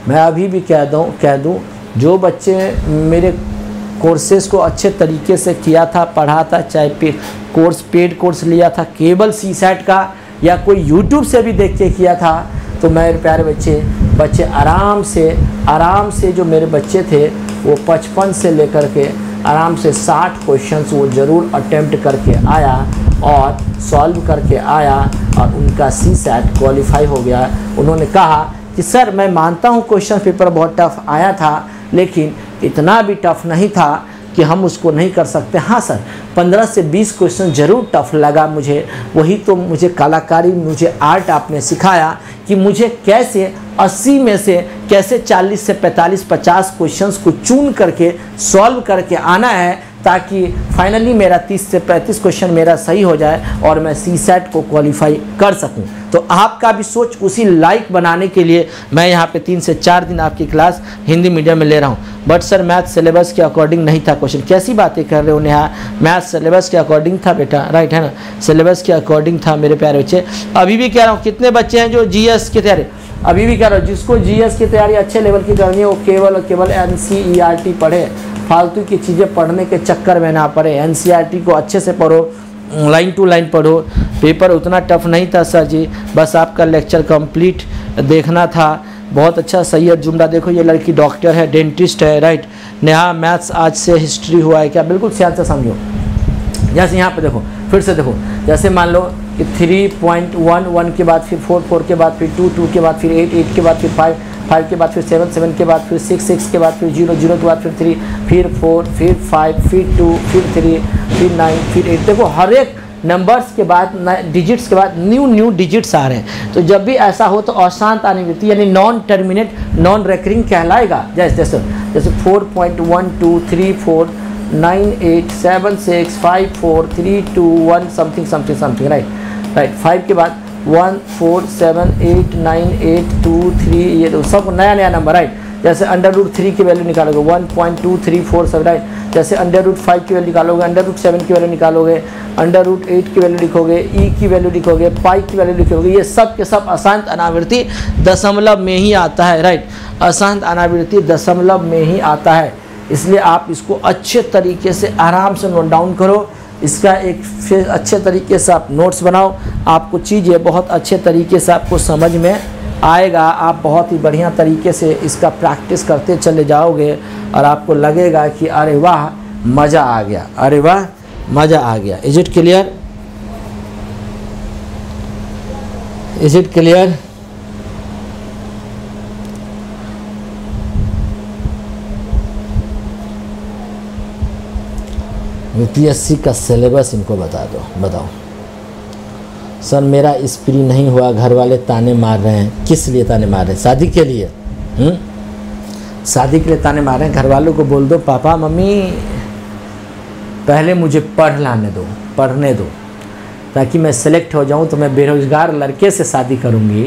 मैं अभी भी कह दूँ कह दूँ जो बच्चे मेरे कोर्सेज़ को अच्छे तरीके से किया था, पढ़ा था, चाहे पे कोर्स पेड कोर्स लिया था केवल सीसैट का या कोई यूट्यूब से भी देख के किया था, तो मेरे प्यारे बच्चे बच्चे आराम से आराम से जो मेरे बच्चे थे वो पचपन से लेकर के आराम से साठ क्वेश्चंस वो ज़रूर अटेम्प्ट करके आया और सॉल्व करके आया और उनका सीसैट क्वालिफाई हो गया। उन्होंने कहा कि सर मैं मानता हूँ क्वेश्चन पेपर बहुत टफ आया था, लेकिन इतना भी टफ नहीं था कि हम उसको नहीं कर सकते। हाँ सर, पंद्रह से बीस क्वेश्चन ज़रूर टफ लगा मुझे, वही तो मुझे कलाकारी, मुझे आर्ट आपने सिखाया कि मुझे कैसे अस्सी में से कैसे चालीस से पैंतालीस पचास क्वेश्चंस को चुन करके सॉल्व करके आना है, ताकि फाइनली मेरा तीस से पैंतीस क्वेश्चन मेरा सही हो जाए और मैं सीसैट को क्वालिफाई कर सकूं। तो आपका भी सोच उसी लाइक बनाने के लिए मैं यहाँ पे तीन से चार दिन आपकी क्लास हिंदी मीडियम में ले रहा हूँ। बट सर मैथ सिलेबस के अकॉर्डिंग नहीं था क्वेश्चन, कैसी बातें कर रहे हो नेहा, मैथ सिलेबस के अकॉर्डिंग था बेटा, राइट है ना, सिलेबस के अकॉर्डिंग था मेरे प्यारे बच्चे। अभी भी कह रहा हूँ कितने बच्चे हैं जो जी एस की तैयारी अभी भी कह रहा हूँ, जिसको जी एस की तैयारी अच्छे लेवल की करनी है वो केवल और केवल N C E R T पढ़े, फालतू की चीज़ें पढ़ने के चक्कर में ना पड़े। एनसीईआरटी को अच्छे से पढ़ो, लाइन टू लाइन पढ़ो, पेपर उतना टफ नहीं था सर जी, बस आपका लेक्चर कंप्लीट देखना था। बहुत अच्छा सैयद जुमड़ा, देखो ये लड़की डॉक्टर है, डेंटिस्ट है, राइट नेहा, मैथ्स आज से हिस्ट्री हुआ है क्या, बिल्कुल ध्यान से समझो। जैसे यहाँ पर देखो, फिर से देखो, जैसे मान लो कि थ्री पॉइंट वन वन के बाद फिर फोर फोर के बाद फिर टू टू के बाद फिर एट एट के बाद फिर फाइव फाइव के बाद फिर सेवन सेवन के बाद फिर सिक्स सिक्स के बाद फिर जीरो जीरो के बाद फिर थ्री फिर फोर फिर फाइव फिर टू फिर थ्री फिर नाइन फिर एट। देखो हर एक नंबर्स के बाद डिजिट्स के बाद न्यू न्यू डिजिट्स आ रहे हैं। तो जब भी ऐसा हो तो अशांत आने की यानी नॉन टर्मिनेट नॉन रेकरिंग कहलाएगा। जैसे जैसे जैसे four point one two three four nine eight seven six five four three two one something something something, right right. Five के बाद one four seven eight nine eight two three, ये तो सब नया नया नंबर, राइट। जैसे अंडर रूट थ्री की वैल्यू निकालोगे one point two three four सब, राइट। जैसे अंडर रूट फाइव की वैल्यू निकालोगे, अंडर रूट सेवन की वैल्यू निकालोगे, अंडर रूट एट की वैल्यू लिखोगे, ई की वैल्यू लिखोगे, पाई की वैल्यू लिखोगे, ये सब के सब अशांत अनावृत्ति दशमलव में ही आता है, राइट। अशांत अनावृत्ति दशमलव में ही आता है, इसलिए आप इसको अच्छे तरीके से आराम से नोट डाउन करो, इसका एक फिर अच्छे तरीके से आप नोट्स बनाओ, आपको चीज़ें बहुत अच्छे तरीके से आपको समझ में आएगा। आप बहुत ही बढ़िया तरीके से इसका प्रैक्टिस करते चले जाओगे और आपको लगेगा कि अरे वाह मज़ा आ गया, अरे वाह मज़ा आ गया। Is it clear, is it clear? UPSC का सिलेबस इनको बता दो। बताओ सर मेरा स्प्री नहीं हुआ, घर वाले ताने मार रहे हैं। किस लिए ताने मार रहे हैं? शादी के लिए, हम्म, शादी के लिए ताने मार रहे हैं। घर वालों को बोल दो पापा मम्मी पहले मुझे पढ़ लाने दो, पढ़ने दो, ताकि मैं सेलेक्ट हो जाऊं, तो मैं बेरोज़गार लड़के से शादी करूंगी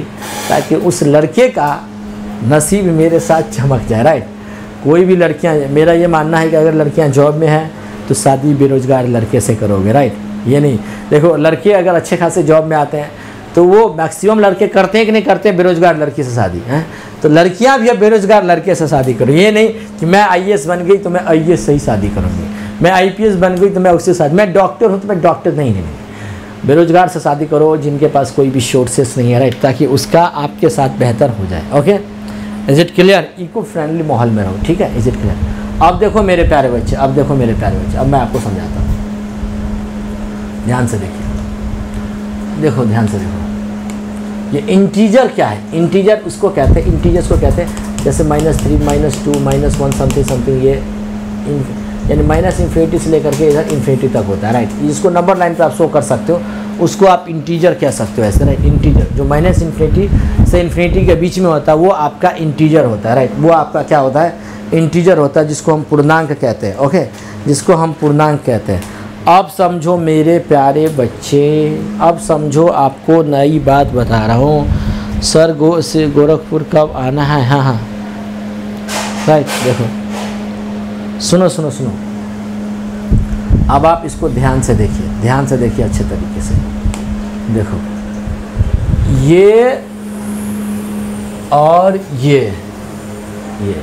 ताकि उस लड़के का नसीब मेरे साथ चमक जाए, राइट। कोई भी लड़कियाँ, मेरा ये मानना है कि अगर लड़कियाँ जॉब में हैं तो शादी बेरोज़गार लड़के से करोगे, राइट। ये नहीं, देखो लड़के अगर अच्छे खासे जॉब में आते हैं तो वो मैक्सिमम लड़के करते हैं कि नहीं करते हैं बेरोज़गार लड़की से शादी, हैं। तो लड़कियां भी अब बेरोज़गार लड़के से शादी करो। ये नहीं कि मैं आईएएस बन गई तो मैं आईएएस से ही शादी करूँगी, मैं आईपीएस बन गई तो मैं उससे शादी, मैं डॉक्टर हूँ तो मैं डॉक्टर नहीं नहीं बेरोज़गार से शादी करो जिनके पास कोई भी सोर्सेस नहीं है, राइट, ताकि उसका आपके साथ बेहतर हो जाए। Okay, is it clear? Eco friendly माहौल में रहो, ठीक है, इज इट क्लियर? अब देखो मेरे प्यारे बच्चे, अब देखो मेरे प्यारे बच्चे, अब मैं आपको समझाता हूँ, ध्यान से देखिए, देखो ध्यान से देखो। ये इंटीजर क्या है? इंटीजर उसको कहते हैं, इंटीजर्स को कहते हैं जैसे minus three minus two minus one something something, ये यानी माइनस इन्फिनिटी से लेकर के इधर इन्फिनिटी तक होता है, राइट। इसको नंबर लाइन पर आप शो कर सकते हो, उसको आप इंटीजर कह सकते हो, ऐसे राइट। इंटीजर जो माइनस इन्फिनिटी से इन्फिनिटी के बीच में होता है वो आपका इंटीजर होता है, राइट। वो आपका क्या होता है? इंटीजर होता है, जिसको हम पूर्णांक कहते हैं। ओके, जिसको हम पूर्णांक कहते हैं। अब समझो मेरे प्यारे बच्चे, अब समझो, आपको नई बात बता रहा हूँ। सर गो से गोरखपुर कब आना है? हाँ हाँ राइट। देखो सुनो सुनो सुनो, अब आप इसको ध्यान से देखिए, ध्यान से देखिए अच्छे तरीके से देखो, ये और ये ये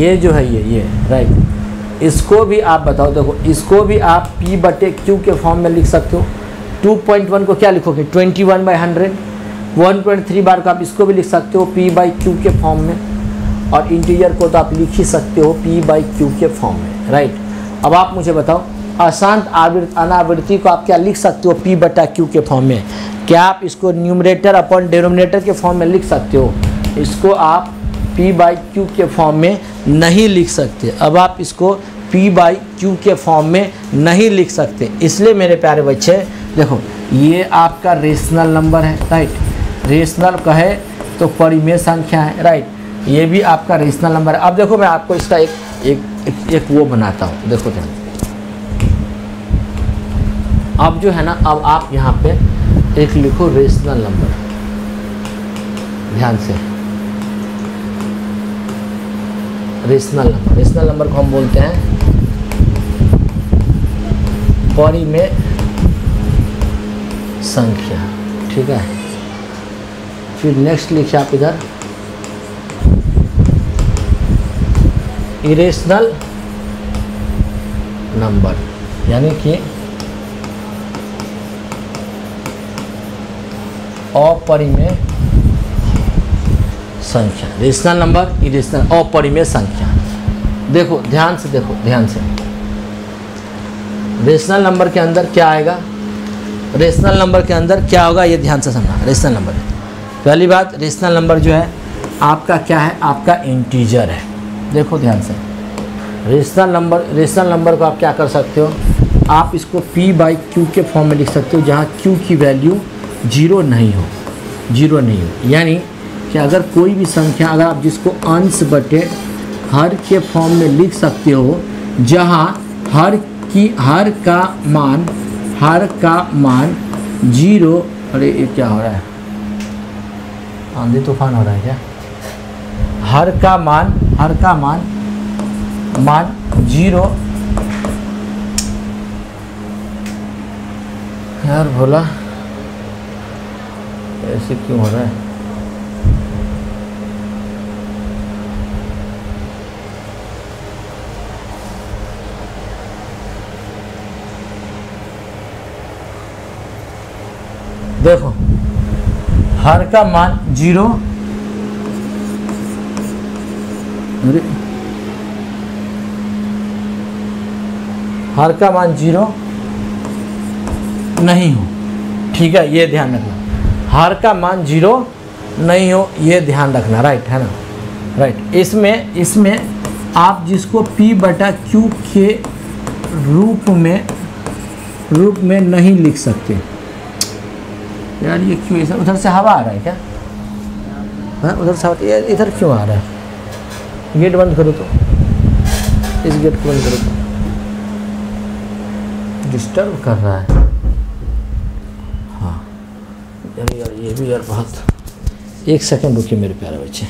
ये जो है ये ये राइट, इसको भी आप बताओ देखो, इसको भी आप P बटे Q के फॉर्म में लिख सकते हो। टू पॉइंट वन को क्या लिखोगे, इक्कीस by hundred, one point three bar का आप इसको भी लिख सकते हो P बाई Q के फॉर्म में, और इंटीजर को तो आप लिख ही सकते हो P बाई Q के फॉर्म में राइट। अब आप मुझे बताओ अशांत आवृत्ति अनावृत्ति को आप क्या लिख सकते हो P बटा Q के फॉर्म में, क्या आप इसको न्यूमरेटर अपॉन डिनोमिनेटर के फॉर्म में लिख सकते हो, इसको आप P बाई Q के फॉर्म में नहीं लिख सकते। अब आप इसको P बाई Q के फॉर्म में नहीं लिख सकते, इसलिए मेरे प्यारे बच्चे देखो ये आपका रेशनल नंबर है राइट, रेशनल कहे तो परिमेय संख्या है राइट, ये भी आपका रेशनल नंबर है। अब देखो मैं आपको इसका एक एक एक, एक वो बनाता हूँ देखो क्या, अब जो है ना अब आप यहाँ पे एक लिखो रेशनल नंबर, ध्यान से रेशनल नंबर, रेशनल नंबर को हम बोलते हैं परिमेय संख्या, ठीक है। फिर नेक्स्ट लिखिए आप इधर इरेशनल नंबर, यानी कि अपरिमेय संख्या, रेशनल नंबर इरेशनल अपरिमेय संख्या। देखो ध्यान से देखो, ध्यान से रेशनल नंबर के अंदर क्या आएगा, रेशनल नंबर के अंदर क्या होगा ये ध्यान से समझना। रेशनल नंबर पहली बात, रेशनल नंबर जो है आपका क्या है, आपका इंटीजर है। देखो ध्यान से रेशनल नंबर, रेशनल नंबर को आप क्या कर सकते हो, आप इसको P बाई Q के फॉर्म में लिख सकते हो, जहाँ Q की वैल्यू जीरो नहीं हो, जीरो नहीं हो, यानी कि अगर कोई भी संख्या अगर आप जिसको अंश बटे हर के फॉर्म में लिख सकते हो, जहाँ हर की हर का मान हर का मान जीरो, अरे ये क्या हो रहा है, आंधी तूफान हो रहा है क्या, हर का मान हर का मान मान जीरो, यार बोला ऐसे क्यों हो रहा है, देखो हर का मान जीरो, हर का मान जीरो नहीं हो, ठीक है, ये ध्यान रखना, हर का मान जीरो नहीं हो ये ध्यान रखना राइट, है ना राइट। इसमें इसमें आप जिसको P बटा Q के रूप में रूप में नहीं लिख सकते, यार ये क्यों ऐसा, उधर से हवा आ रहा है क्या, हाँ उधर से हवा, इधर क्यों आ रहा है, गेट बंद करो तो, इस गेट को बंद करो तो, डिस्टर्ब कर रहा है हाँ यार, यार ये भी यार बहुत, एक सेकंड रुकिए मेरे प्यारे बच्चे,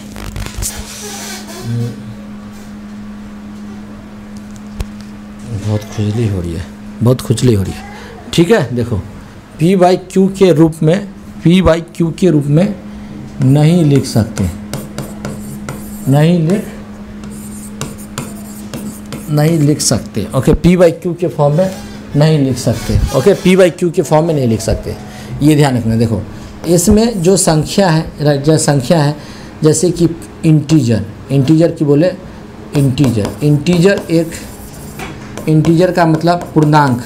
बहुत खुजली हो रही है, बहुत खुजली हो रही है, ठीक है। देखो P बाई Q के रूप में P बाई Q के रूप में नहीं लिख सकते, नहीं लिख नहीं लिख सकते ओके, P बाई Q के फॉर्म में नहीं लिख सकते ओके, P बाई Q के फॉर्म में नहीं लिख सकते, ये ध्यान रखना। देखो इसमें जो संख्या है जो संख्या है जैसे कि इंटीजर, इंटीजर की बोले इंटीजर, इंटीजर एक इंटीजर का मतलब पूर्णांक,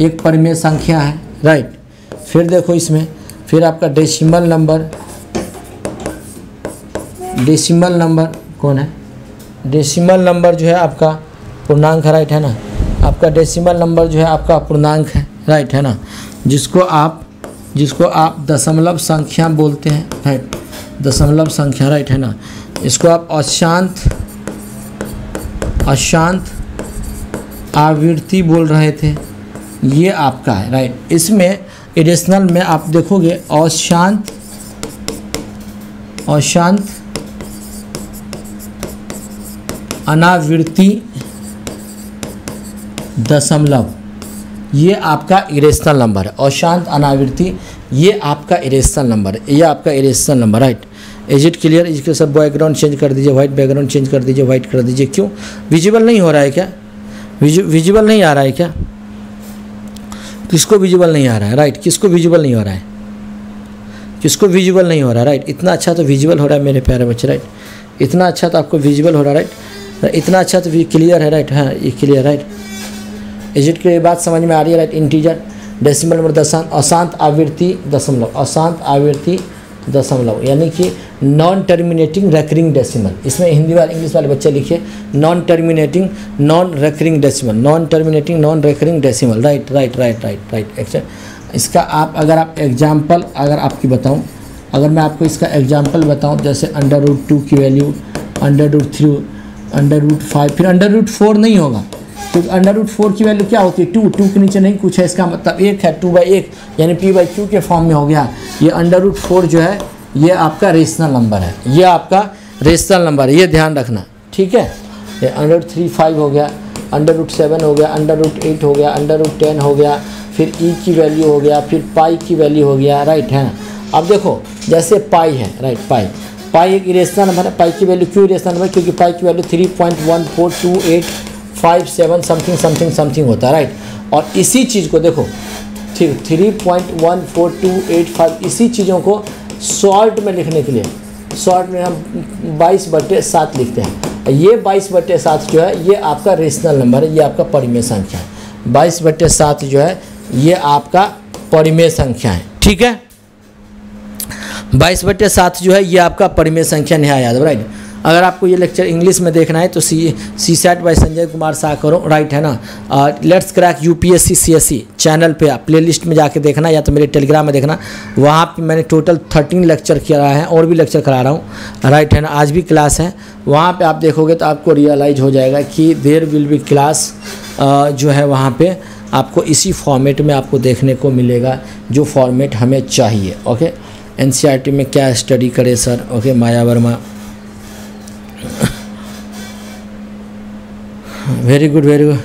एक परिमेय संख्या है राइट। फिर देखो इसमें फिर आपका डेसिमल नंबर, डेसिमल नंबर कौन है, डेसिमल नंबर जो है आपका पूर्णांक है राइट, है ना, आपका डेसिमल नंबर जो है आपका पूर्णांक है राइट, है ना, जिसको आप जिसको आप दशमलव संख्या बोलते हैं राइट, दशमलव संख्या राइट, है ना, इसको आप अशांत अशांत आवृत्ति बोल रहे थे, ये आपका है राइट। इसमें इरेशनल में आप देखोगे अशांत अशांत अनावृत्ति दशमलव, ये आपका इरेशनल नंबर है, और शांत अनावृत्ति ये आपका इरेशनल नंबर है, ये आपका irrational number right. Is it clear? इसके सब बैकग्राउंड चेंज कर दीजिए, वाइट बैकग्राउंड चेंज कर दीजिए, वाइट कर दीजिए। क्यों विजिबल नहीं हो रहा है क्या? विजिबल नहीं आ रहा है क्या? किसको विजिबल नहीं आ रहा है राइट? किसको विजिबल नहीं हो रहा है? किसको विजिबल नहीं हो रहा राइट? इतना अच्छा तो विजिबल हो रहा है मेरे प्यारे बच्चे राइट, इतना अच्छा तो आपको विजिबल हो रहा राइट, इतना अच्छा तो क्लियर है राइट। हाँ ये क्लियर राइट, एजिट की बात समझ में आ रही है राइट। इंटीजर डेसिमल नंबर दशांत, अशांत आवृत्ति दशमलव, अशांत आवृत्ति दशमलव, यानी कि नॉन टर्मिनेटिंग रेकरिंग डेसिमल। इसमें हिंदी वाले इंग्लिश वाले बच्चे लिखे non terminating non recurring decimal, non terminating non recurring decimal right right right right right actual. इसका आप अगर आप एग्जाम्पल अगर आपकी बताऊँ, अगर मैं आपको इसका एग्जाम्पल बताऊँ, जैसे अंडर रूट टू की value, under root three, under root five, फिर अंडर रूट फोर नहीं होगा तो अंडर रूट फोर की वैल्यू क्या होती है? टू, टू के नीचे नहीं कुछ है, इसका मतलब एक है, टू बाई एक यानी पी बाई क्यू के फॉर्म में हो गया। ये अंडर रूट फोर जो है ये आपका रेशनल नंबर है, ये आपका रेशनल नंबर है, ये ध्यान रखना ठीक है। ये अंडर रूट थ्री फाइव हो गया, अंडर रूट सेवन हो गया, अंडर रूट एट हो गया, अंडर रूट टेन हो गया, फिर ई की वैल्यू हो गया, फिर पाई की वैल्यू हो गया राइट है। अब देखो जैसे पाई है राइट, पाई पाई एक इरेशनल नंबर है, पाई की वैल्यू क्यों इरेशनल नंबर? क्योंकि पाई की value three point one four two eight five seven something something something होता है राइट। और इसी चीज़ को देखो ठीक three point one four two eight five इसी चीज़ों को शॉर्ट में लिखने के लिए शॉर्ट में हम बाईस बटे सात लिखते हैं। ये बाईस बटे सात जो है ये आपका रेशनल नंबर है, ये आपका परिमेय संख्या है। बाईस बटे सात जो है ये आपका परिमेय संख्या है ठीक है। बाईस बटे सात जो है ये आपका परिमेय संख्या नहीं याद राइट। अगर आपको ये लेक्चर इंग्लिश में देखना है तो C C SAT by Sanjay Kumar Shah करो राइट है ना। Let's crack UPSC CSC channel पे आप प्लेलिस्ट में जाके देखना, या तो मेरे टेलीग्राम में देखना, वहाँ पे मैंने टोटल थर्टीन लेक्चर कराए हैं और भी लेक्चर करा रहा हूँ राइट है ना। आज भी क्लास है, वहाँ पर आप देखोगे तो आपको रियलाइज हो जाएगा कि देयर विल बी क्लास जो है वहाँ पर आपको इसी फॉर्मेट में आपको देखने को मिलेगा जो फॉर्मेट हमें चाहिए। ओके एनसीईआरटी में क्या स्टडी करे sir? Okay Maya Verma very good very good.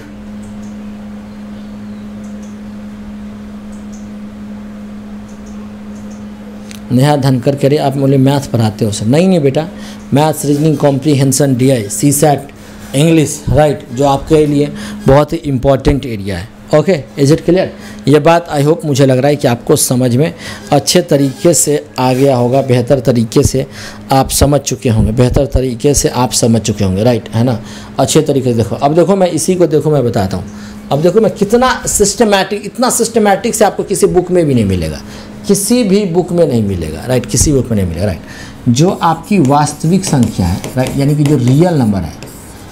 Neha Dhankar कह रहे आप बोले मैथ पढ़ाते हो सर? नहीं नहीं बेटा, maths reasoning comprehension D I C SAT English right जो आपके लिए बहुत ही इम्पोर्टेंट एरिया है। Okay is it clear? ये बात आई होप मुझे लग रहा है कि आपको समझ में अच्छे तरीके से आ गया होगा, बेहतर तरीके से आप समझ चुके होंगे, बेहतर तरीके से आप समझ चुके होंगे राइट है ना। अच्छे तरीके से देखो, अब देखो मैं इसी को देखो मैं बताता हूँ। अब देखो मैं कितना सिस्टमैटिक, इतना सिस्टमैटिक से आपको किसी बुक में भी नहीं मिलेगा, किसी भी बुक में नहीं मिलेगा राइट, किसी बुक में नहीं मिलेगा राइट। जो आपकी वास्तविक संख्या है राइट, यानी कि जो रियल नंबर है,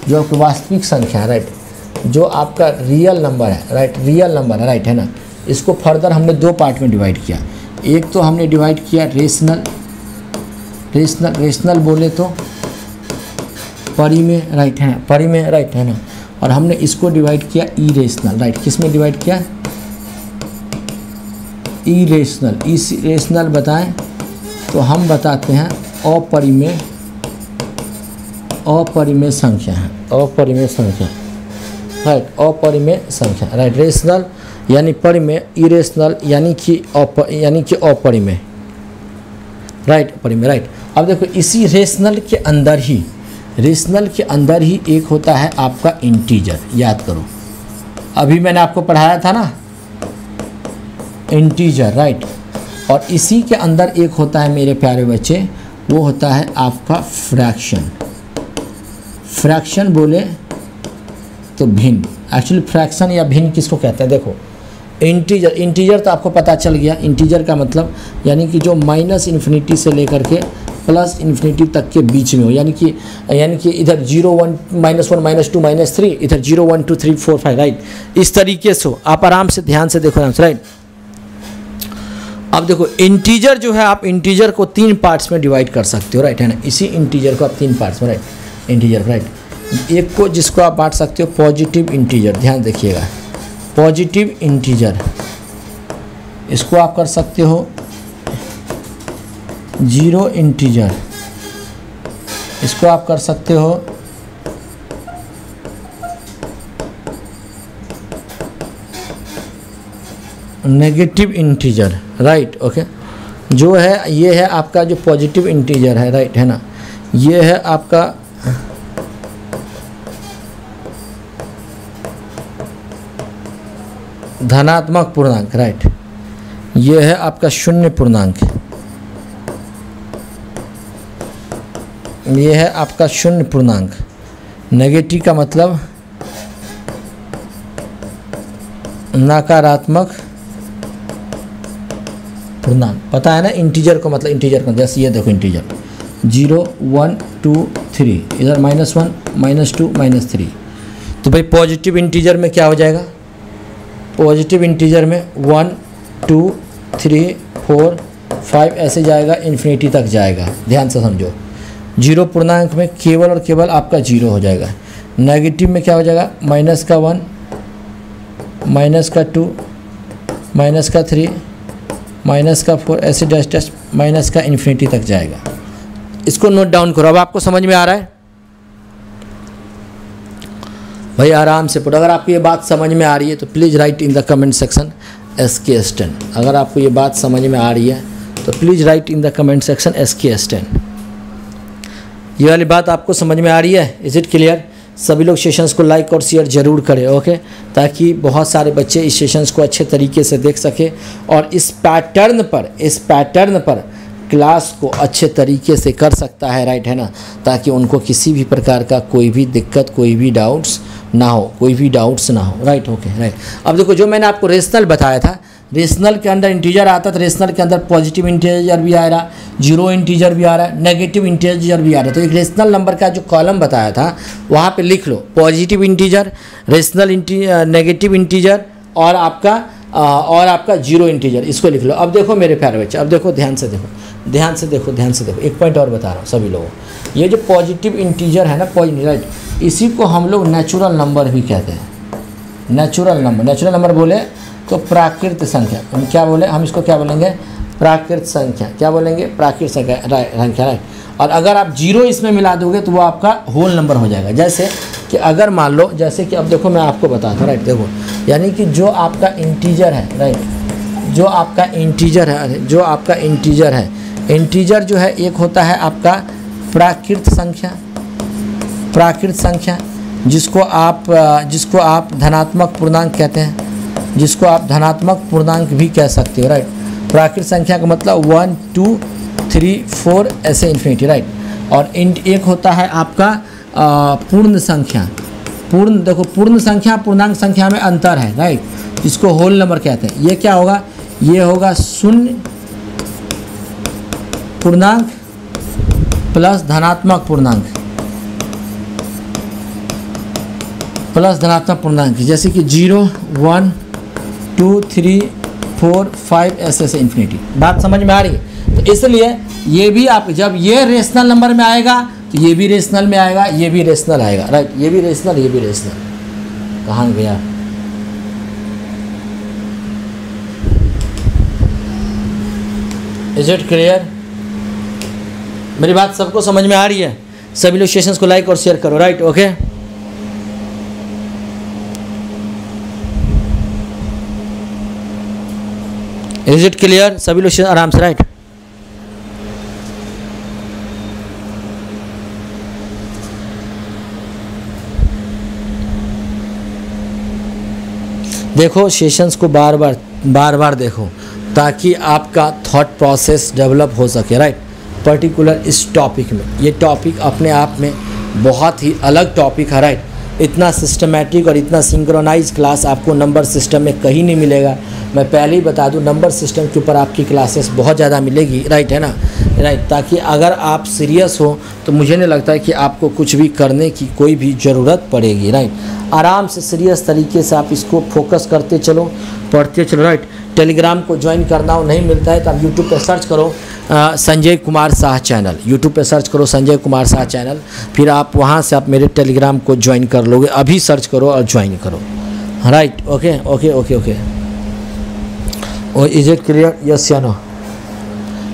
जो आपकी वास्तविक संख्या है राइट, जो आपका रियल नंबर है राइट, रियल नंबर है राइट है ना। इसको फर्दर हमने दो पार्ट में डिवाइड किया, एक तो हमने डिवाइड किया रेशनल, रेशनल रेशनल बोले तो परिमेय राइट है ना, परिमेय राइट है ना। और हमने इसको डिवाइड किया इरेशनल राइट, किस में डिवाइड किया? इरेशनल। इरेशनल बताएं तो हम बताते हैं अपरिमेय, अपरिमेय संख्या है, अपरिमेय संख्या राइट, अपरिमेय संख्या राइट। रेशनल यानी परिमेय, इरेशनल यानी कि अप यानी कि अपरिमेय राइट, परिमेय राइट। अब देखो इसी रेशनल के अंदर ही, रेशनल के अंदर ही एक होता है आपका इंटीजर। याद करो अभी मैंने आपको पढ़ाया था ना इंटीजर राइट, और इसी के अंदर एक होता है मेरे प्यारे बच्चे, वो होता है आपका फ्रैक्शन। फ्रैक्शन बोले तो भिन्न, एक्चुअली फ्रैक्शन या भिन्न किसको कहते हैं? देखो इंटीजर, इंटीजर तो आपको पता चल गया, इंटीजर का मतलब यानी कि जो माइनस इन्फिनिटी से लेकर के प्लस इन्फिनिटी तक के बीच में हो, यानी कि यानी कि इधर zero one minus one minus two minus three, इधर zero one two three four five right, इस तरीके से हो। आप आराम से ध्यान से देखो आराम से राइट। अब देखो इंटीजर जो है आप इंटीजर को तीन पार्ट्स में डिवाइड कर सकते हो राइट है ना। इसी इंटीजर को आप तीन पार्ट्स में राइट, इंटीजर राइट, एक को जिसको आप बांट सकते हो पॉजिटिव इंटीजर, ध्यान देखिएगा पॉजिटिव इंटीजर, इसको आप कर सकते हो जीरो इंटीजर, इसको आप कर सकते हो नेगेटिव इंटीजर, राइट ओके, जो है ये है आपका जो पॉजिटिव इंटीजर है, राइट right, है ना, ये है आपका धनात्मक पूर्णांक, राइट right, ये है आपका शून्य पूर्णांक, ये है आपका शून्य पूर्णांक। नेगेटिव का मतलब नकारात्मक पूर्णांक, पता है ना इंटीजर को मतलब, इंटीजर को जैसे ये देखो integer zero one two three, इधर minus one minus two minus three, तो भाई पॉजिटिव इंटीजर में क्या हो जाएगा, पॉजिटिव इंटीजर में one two three four five ऐसे जाएगा, इन्फिनिटी तक जाएगा। ध्यान से समझो, जीरो पूर्णांक में केवल और केवल आपका जीरो हो जाएगा। नेगेटिव में क्या हो जाएगा, माइनस का वन माइनस का टू माइनस का थ्री माइनस का फोर ऐसे डैश डैश माइनस का इन्फिनिटी तक जाएगा। इसको नोट डाउन करो। अब आपको समझ में आ रहा है भाई, आराम से पढ़ो। अगर आपको ये बात समझ में आ रही है तो please write in the comment section S K S ten. अगर आपको ये बात समझ में आ रही है तो please write in the comment section S K S ten. ये वाली बात आपको समझ में आ रही है, इज़ इट क्लियर? सभी लोग सेशंस को लाइक और शेयर ज़रूर करें, ओके, ताकि बहुत सारे बच्चे इस सेशंस को अच्छे तरीके से देख सकें और इस पैटर्न पर इस पैटर्न पर क्लास को अच्छे तरीके से कर सकता है, राइट है ना, ताकि उनको किसी भी प्रकार का कोई भी दिक्कत, कोई भी डाउट्स ना हो, कोई भी डाउट्स ना हो, राइट ओके राइट। अब देखो, जो मैंने आपको रेशनल बताया था, रेशनल के अंदर इंटीजर आता था, रेशनल के अंदर पॉजिटिव इंटीजर भी आ रहा, जीरो इंटीजर भी आ रहा, नेगेटिव इंटीजर भी आ रहा। तो एक रेशनल नंबर का जो कॉलम बताया था वहाँ पे लिख लो positive integer, rational integer, negative integer और आपका आ, और आपका जीरो इंटीजर, इसको लिख लो। अब देखो मेरे प्यारे बच्चे, अब देखो ध्यान से देखो ध्यान से देखो ध्यान से देखो एक पॉइंट और बता रहा हूँ सभी लोगों, ये जो पॉजिटिव इंटीजर है ना, पॉजिटिव, इसी को हम लोग नेचुरल नंबर भी कहते हैं। नेचुरल नंबर, नेचुरल नंबर बोले तो प्राकृत संख्या, हम क्या बोले हम इसको क्या बोलेंगे, प्राकृत संख्या, क्या बोलेंगे, प्राकृत संख्या, संख्या राइट। और अगर आप जीरो इसमें मिला दोगे तो वो आपका होल नंबर हो जाएगा। जैसे कि अगर मान लो, जैसे कि अब देखो मैं आपको बताता हूँ, राइट देखो, यानी कि जो आपका इंटीजर है, राइट, जो आपका इंटीजर है जो आपका इंटीजर है इंटीजर जो है, एक होता है आपका प्राकृत संख्या, प्राकृत संख्या जिसको आप जिसको आप धनात्मक पूर्णांक कहते हैं, जिसको आप धनात्मक पूर्णांक भी कह सकते हो, राइट। प्राकृत संख्या का मतलब वन टू थ्री फोर ऐसे इन्फिनिटी, राइट। और एक होता है आपका पूर्ण संख्या, पूर्ण, देखो पूर्ण संख्या पूर्णांक संख्या में अंतर है, राइट, जिसको होल नंबर कहते हैं। ये क्या होगा, ये होगा शून्य पूर्णांक प्लस धनात्मक पूर्णांक प्लस धनात्मक पूर्णांक, जैसे कि zero one two three four five ऐसे ऐसे इन्फिनिटी। बात समझ में आ रही है? तो इसलिए ये भी आप, जब ये रेशनल नंबर में आएगा तो ये भी रेशनल में आएगा, ये भी रेशनल आएगा, राइट, ये भी रेशनल ये भी रेशनल। कहाँ गया इज इट क्लियर? मेरी बात सबको समझ में आ रही है? सभी लोग सेशंस को लाइक और शेयर करो, right okay. Is it clear? सभी लोग आराम से, राइट। देखो सेशंस को बार बार बार बार देखो ताकि आपका थॉट प्रोसेस डेवलप हो सके, राइट, पर्टिकुलर इस टॉपिक में। ये टॉपिक अपने आप में बहुत ही अलग टॉपिक है, राइट। इतना सिस्टमेटिक और इतना सिंक्रोनाइज क्लास आपको नंबर सिस्टम में कहीं नहीं मिलेगा। मैं पहले ही बता दूं, नंबर सिस्टम के ऊपर आपकी क्लासेस बहुत ज़्यादा मिलेगी, राइट है ना, राइट, ताकि अगर आप सीरियस हो तो मुझे नहीं लगता है कि आपको कुछ भी करने की कोई भी ज़रूरत पड़ेगी, राइट। आराम से सीरियस तरीके से आप इसको फोकस करते चलो, पढ़ते चलो, राइट। टेलीग्राम को ज्वाइन करना हो नहीं मिलता है तो आप यूट्यूब पर सर्च करो संजय कुमार शाह चैनल, यूट्यूब पे सर्च करो संजय कुमार शाह चैनल, फिर आप वहाँ से आप मेरे टेलीग्राम को ज्वाइन कर लोगे। अभी सर्च करो और ज्वाइन करो, right okay okay okay okay और इज इट क्लियर? यस या नो?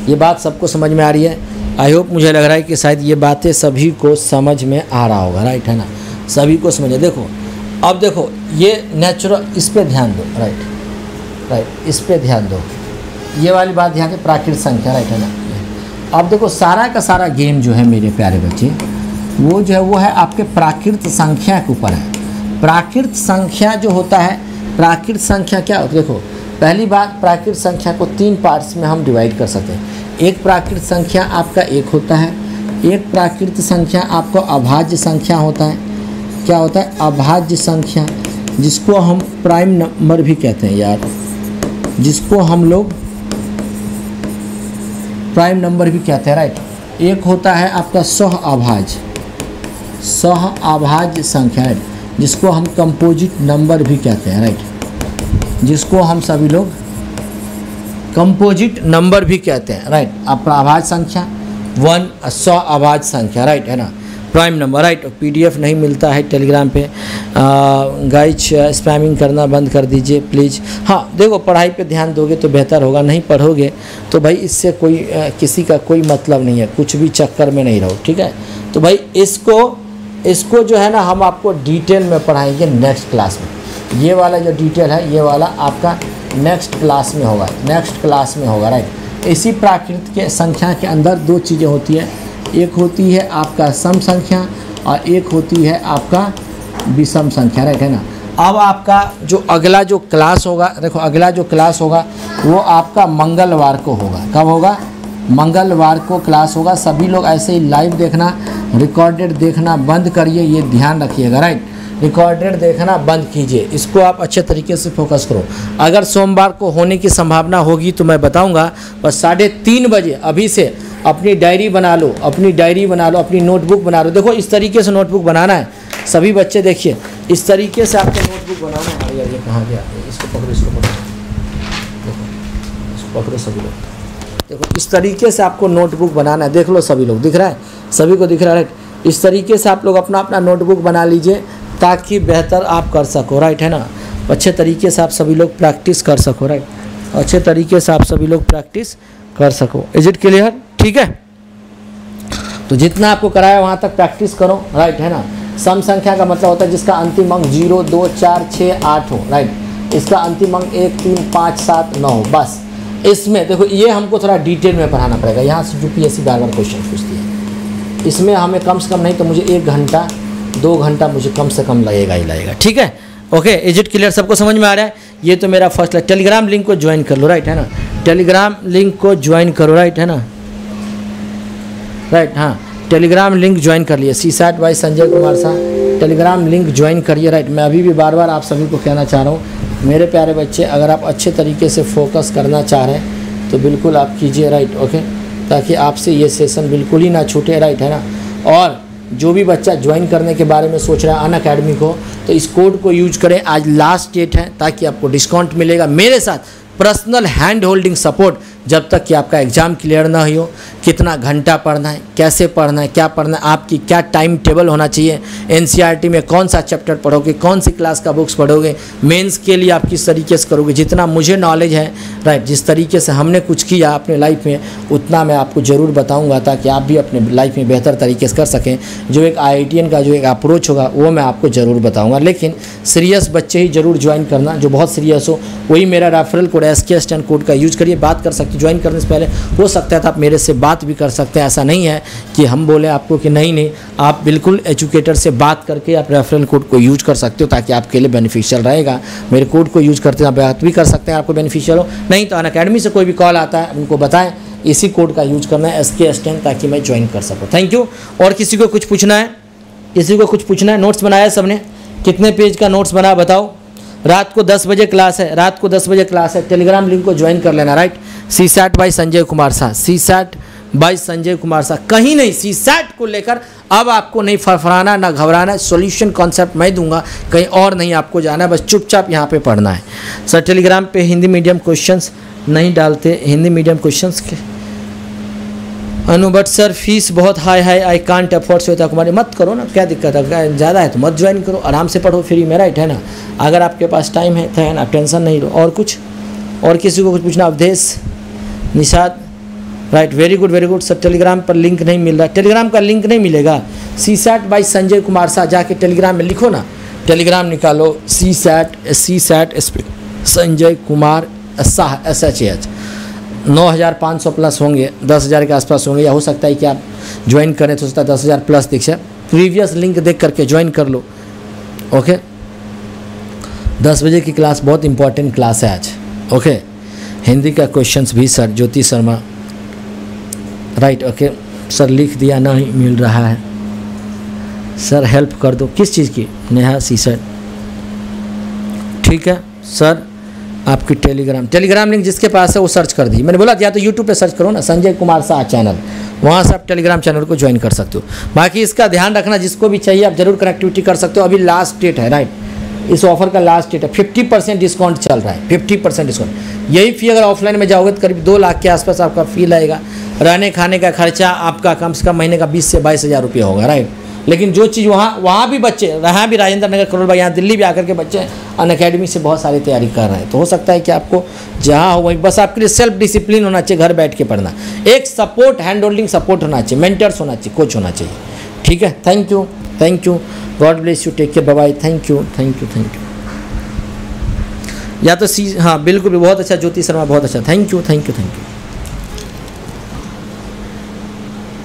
ये बात सबको समझ में आ रही है? आई होप, मुझे लग रहा है कि शायद ये बातें सभी को समझ में आ रहा होगा, राइट है ना, सभी को समझ। देखो अब देखो ये नेचुरल, इस पर ध्यान दो, राइट। राइट, इस पर ध्यान दो। ये वाली बात यहाँ की प्राकृतिक संख्या, राइट है ना। अब देखो सारा का सारा गेम जो है मेरे प्यारे बच्चे वो जो है वो है आपके प्राकृतिक संख्या के ऊपर है। प्राकृतिक संख्या जो होता है, प्राकृतिक संख्या क्या होती है, देखो पहली बात प्राकृतिक संख्या को तीन पार्ट्स में हम डिवाइड कर सकते हैं। एक प्राकृतिक संख्या आपका एक होता है, एक प्राकृतिक संख्या आपको अभाज्य संख्या होता है। क्या होता है? अभाज्य संख्या, जिसको हम प्राइम नंबर भी कहते हैं यार, जिसको हम लोग प्राइम नंबर भी कहते हैं, राइट। एक होता है आपका सह अभाज्य, सह अभाज्य संख्या, राइट, जिसको हम कंपोजिट नंबर भी कहते हैं, राइट, जिसको हम सभी लोग कंपोजिट नंबर भी कहते हैं, राइट। आपका अभाज्य संख्या वन, सौ अभाज्य संख्या, राइट है ना, प्राइम नंबर, राइट। पीडीएफ नहीं मिलता है टेलीग्राम पे, गाइज स्पैमिंग करना बंद कर दीजिए प्लीज़। हाँ देखो पढ़ाई पे ध्यान दोगे तो बेहतर होगा, नहीं पढ़ोगे तो भाई इससे कोई आ, किसी का कोई मतलब नहीं है, कुछ भी चक्कर में नहीं रहो, ठीक है। तो भाई इसको इसको जो है ना हम आपको डिटेल में पढ़ाएंगे नेक्स्ट क्लास में। ये वाला जो डिटेल है ये वाला आपका नेक्स्ट क्लास में होगा, नेक्स्ट क्लास में होगा, राइट। इसी प्राकृत के संख्या के अंदर दो चीज़ें होती है, एक होती है आपका सम संख्या और एक होती है आपका विषम संख्या, राइट है ना। अब आपका जो अगला जो क्लास होगा, देखो अगला जो क्लास होगा वो आपका मंगलवार को होगा। कब होगा? मंगलवार को क्लास होगा। सभी लोग ऐसे ही लाइव देखना, रिकॉर्डेड देखना बंद करिए, ये ध्यान रखिएगा, राइट। रिकॉर्डेड देखना बंद कीजिए, इसको आप अच्छे तरीके से फोकस करो। अगर सोमवार को होने की संभावना होगी तो मैं बताऊंगा, बस साढ़े तीन बजे अभी से अपनी डायरी बना लो, अपनी डायरी बना लो, अपनी नोटबुक बना लो। देखो इस तरीके से नोटबुक बनाना है सभी बच्चे, देखिए इस तरीके से आपको नोटबुक बनाना है। अरे यार ये कहाँ गया, इसको पकड़ो, इसको पकड़ो, देखो इसको पकड़ो सभी लोग, देखो इस तरीके से आपको नोटबुक बनाना है। देख लो सभी लोग, दिख रहा है सभी को, दिख रहा है। इस तरीके से आप लोग अपना अपना नोटबुक बना लीजिए ताकि बेहतर आप कर सको, राइट है ना। अच्छे तरीके से आप सभी लोग प्रैक्टिस कर सको, राइट, अच्छे तरीके से आप सभी लोग प्रैक्टिस कर सको। Is it clear? ठीक है, तो जितना आपको कराया वहाँ तक प्रैक्टिस करो, राइट है ना। सम संख्या का मतलब होता है जिसका अंतिम अंक जीरो दो चार छः आठ हो, राइट। इसका अंतिम अंक एक तीन पाँच सात नौ हो, बस। इसमें देखो ये हमको थोड़ा डिटेल में पढ़ाना पड़ेगा, यहाँ से यूपीएससी बार बार क्वेश्चन पूछती है। इसमें हमें कम से कम नहीं तो मुझे एक घंटा दो घंटा मुझे कम से कम लगेगा ही लगेगा, ठीक है। Okay, is it clear? सबको समझ में आ रहा है? ये तो मेरा फर्स्ट क्लास। टेलीग्राम लिंक को ज्वाइन कर लो, राइट है ना, टेलीग्राम लिंक को ज्वाइन करो, राइट है ना, राइट। हाँ टेलीग्राम लिंक ज्वाइन कर लिए, CSAT by Sanjay Kumar Shah Telegram link join करिए, राइट। मैं अभी भी बार बार आप सभी को कहना चाह रहा हूँ मेरे प्यारे बच्चे, अगर आप अच्छे तरीके से फोकस करना चाह रहे हैं तो बिल्कुल आप कीजिए, राइट ओके, ताकि आपसे ये सेशन बिल्कुल ही ना छूटे, राइट है ना। और जो भी बच्चा ज्वाइन करने के बारे में सोच रहा है अनअकैडमी को, तो इस कोड को यूज करें, आज लास्ट डेट है, ताकि आपको डिस्काउंट मिलेगा। मेरे साथ पर्सनल हैंड होल्डिंग सपोर्ट जब तक कि आपका एग्ज़ाम क्लियर ना हो। कितना घंटा पढ़ना है, कैसे पढ़ना है, क्या पढ़ना है, आपकी क्या टाइम टेबल होना चाहिए, एनसीईआरटी में कौन सा चैप्टर पढ़ोगे, कौन सी क्लास का बुक्स पढ़ोगे, मेंस के लिए आप किस तरीके से करोगे, जितना मुझे नॉलेज है, राइट, जिस तरीके से हमने कुछ किया अपने लाइफ में, उतना मैं आपको ज़रूर बताऊँगा ताकि आप भी अपने लाइफ में बेहतर तरीके से कर सकें। जो एक आईआईटीएन का जो एक अप्रोच होगा वो मैं आपको ज़रूर बताऊँगा, लेकिन सीरियस बच्चे ही ज़रूर ज्वाइन करना, जो बहुत सीरियस हो। वही मेरा referral code S K S ten code का यूज करिए, बात कर सकते, ज्वाइन करने से पहले हो सकता है तो आप मेरे से बात भी कर सकते हैं। ऐसा नहीं है कि हम बोले आपको कि नहीं नहीं, आप बिल्कुल एजुकेटर से बात करके आप रेफरल कोड को यूज कर सकते हो, ताकि आपके लिए बेनिफिशियल रहेगा। मेरे कोड को यूज करते आप बात भी कर सकते हैं, आपको बेनिफिशियल हो। नहीं तो अनअकैडमी से कोई भी कॉल आता है उनको बताएं इसी कोड का यूज करना है एस के एस टेन, ताकि मैं ज्वाइन कर सकूँ। Thank you. और किसी को कुछ पूछना है, किसी को कुछ पूछना है? नोट्स बनाया सबने? कितने पेज का नोट्स बना बताओ। रात को दस बजे क्लास है, रात को दस बजे क्लास है। टेलीग्राम लिंक को ज्वाइन कर लेना, right. CSAT by Sanjay Kumar Shah, CSAT by Sanjay Kumar Shah. कहीं नहीं, सीसैट को लेकर अब आपको नहीं फरफराना ना घबराना, सॉल्यूशन कॉन्सेप्ट मैं दूंगा, कहीं और नहीं आपको जाना है, बस चुपचाप यहाँ पे पढ़ना है। सर टेलीग्राम पे हिंदी मीडियम क्वेश्चंस नहीं डालते, हिंदी मीडियम क्वेश्चंस के अनु बट सर फीस बहुत हाई है, I can't afford. Shweta Kumari मत करो ना, क्या दिक्कत है, ज़्यादा है तो मत ज्वाइन करो, आराम से पढ़ो फ्री में, राइट है ना। अगर आपके पास टाइम है तो है ना, टेंशन नहीं लो। और कुछ, और किसी को कुछ पूछना? Awadhesh Nishad, right, very good very good. Sir Telegram पर लिंक नहीं मिल रहा, टेलीग्राम का लिंक नहीं मिलेगा। सीसैट बाय संजय कुमार शाह जाके टेलीग्राम में लिखो ना, टेलीग्राम निकालो, CSAT CSAT Sanjay Kumar S H H नौ हज़ार पाँच सौ प्लस होंगे, दस हज़ार के आसपास होंगे, या हो सकता है कि आप ज्वाइन करें तो हो सकता है दस हज़ार प्लस दिखे। प्रीवियस लिंक देख करके ज्वाइन कर लो। ओके, दस बजे की क्लास बहुत इंपॉर्टेंट क्लास है आज। ओके, हिंदी का क्वेश्चंस भी sir Jyoti Sharma, right. Okay sir, लिख दिया, नहीं मिल रहा है सर, हेल्प कर दो। किस चीज़ की? नेहा सी सर, ठीक है सर। आपकी टेलीग्राम टेलीग्राम लिंक जिसके पास है वो सर्च कर दी। मैंने बोला या तो यूट्यूब पे सर्च करो ना, संजय कुमार शाह चैनल, वहाँ से आप टेलीग्राम चैनल को ज्वाइन कर सकते हो। बाकी इसका ध्यान रखना, जिसको भी चाहिए आप जरूर कनेक्टिविटी कर सकते हो। अभी लास्ट डेट है, राइट, इस ऑफर का लास्ट डेट है। फिफ्टी परसेंट डिस्काउंट चल रहा है, फिफ्टी परसेंट डिस्काउंट। यही फी अगर ऑफलाइन में जाओगे तो करीब दो लाख के आसपास आपका फी लगेगा। रहने खाने का खर्चा आपका कम से कम महीने का बीस से बाईस हज़ार रुपये होगा, राइट। लेकिन जो चीज़ वहाँ वहाँ भी बच्चे, यहाँ भी राजेंद्र नगर करोल भाई, यहाँ दिल्ली भी आकर के बच्चे अनअकैडमी से बहुत सारी तैयारी कर रहे हैं। तो हो सकता है कि आपको जहाँ हो वहीं, बस आपके लिए सेल्फ डिसिप्लिन होना चाहिए, घर बैठ के पढ़ना, एक सपोर्ट, हैंड होल्डिंग सपोर्ट होना चाहिए, मेंटर्स होना चाहिए, कोच होना चाहिए। ठीक है, thank you thank you, God bless you, take care, bye bye, thank you thank you thank you. या तो सी, हाँ बिल्कुल भी, बहुत अच्छा ज्योति शर्मा, बहुत अच्छा, thank you thank you thank you.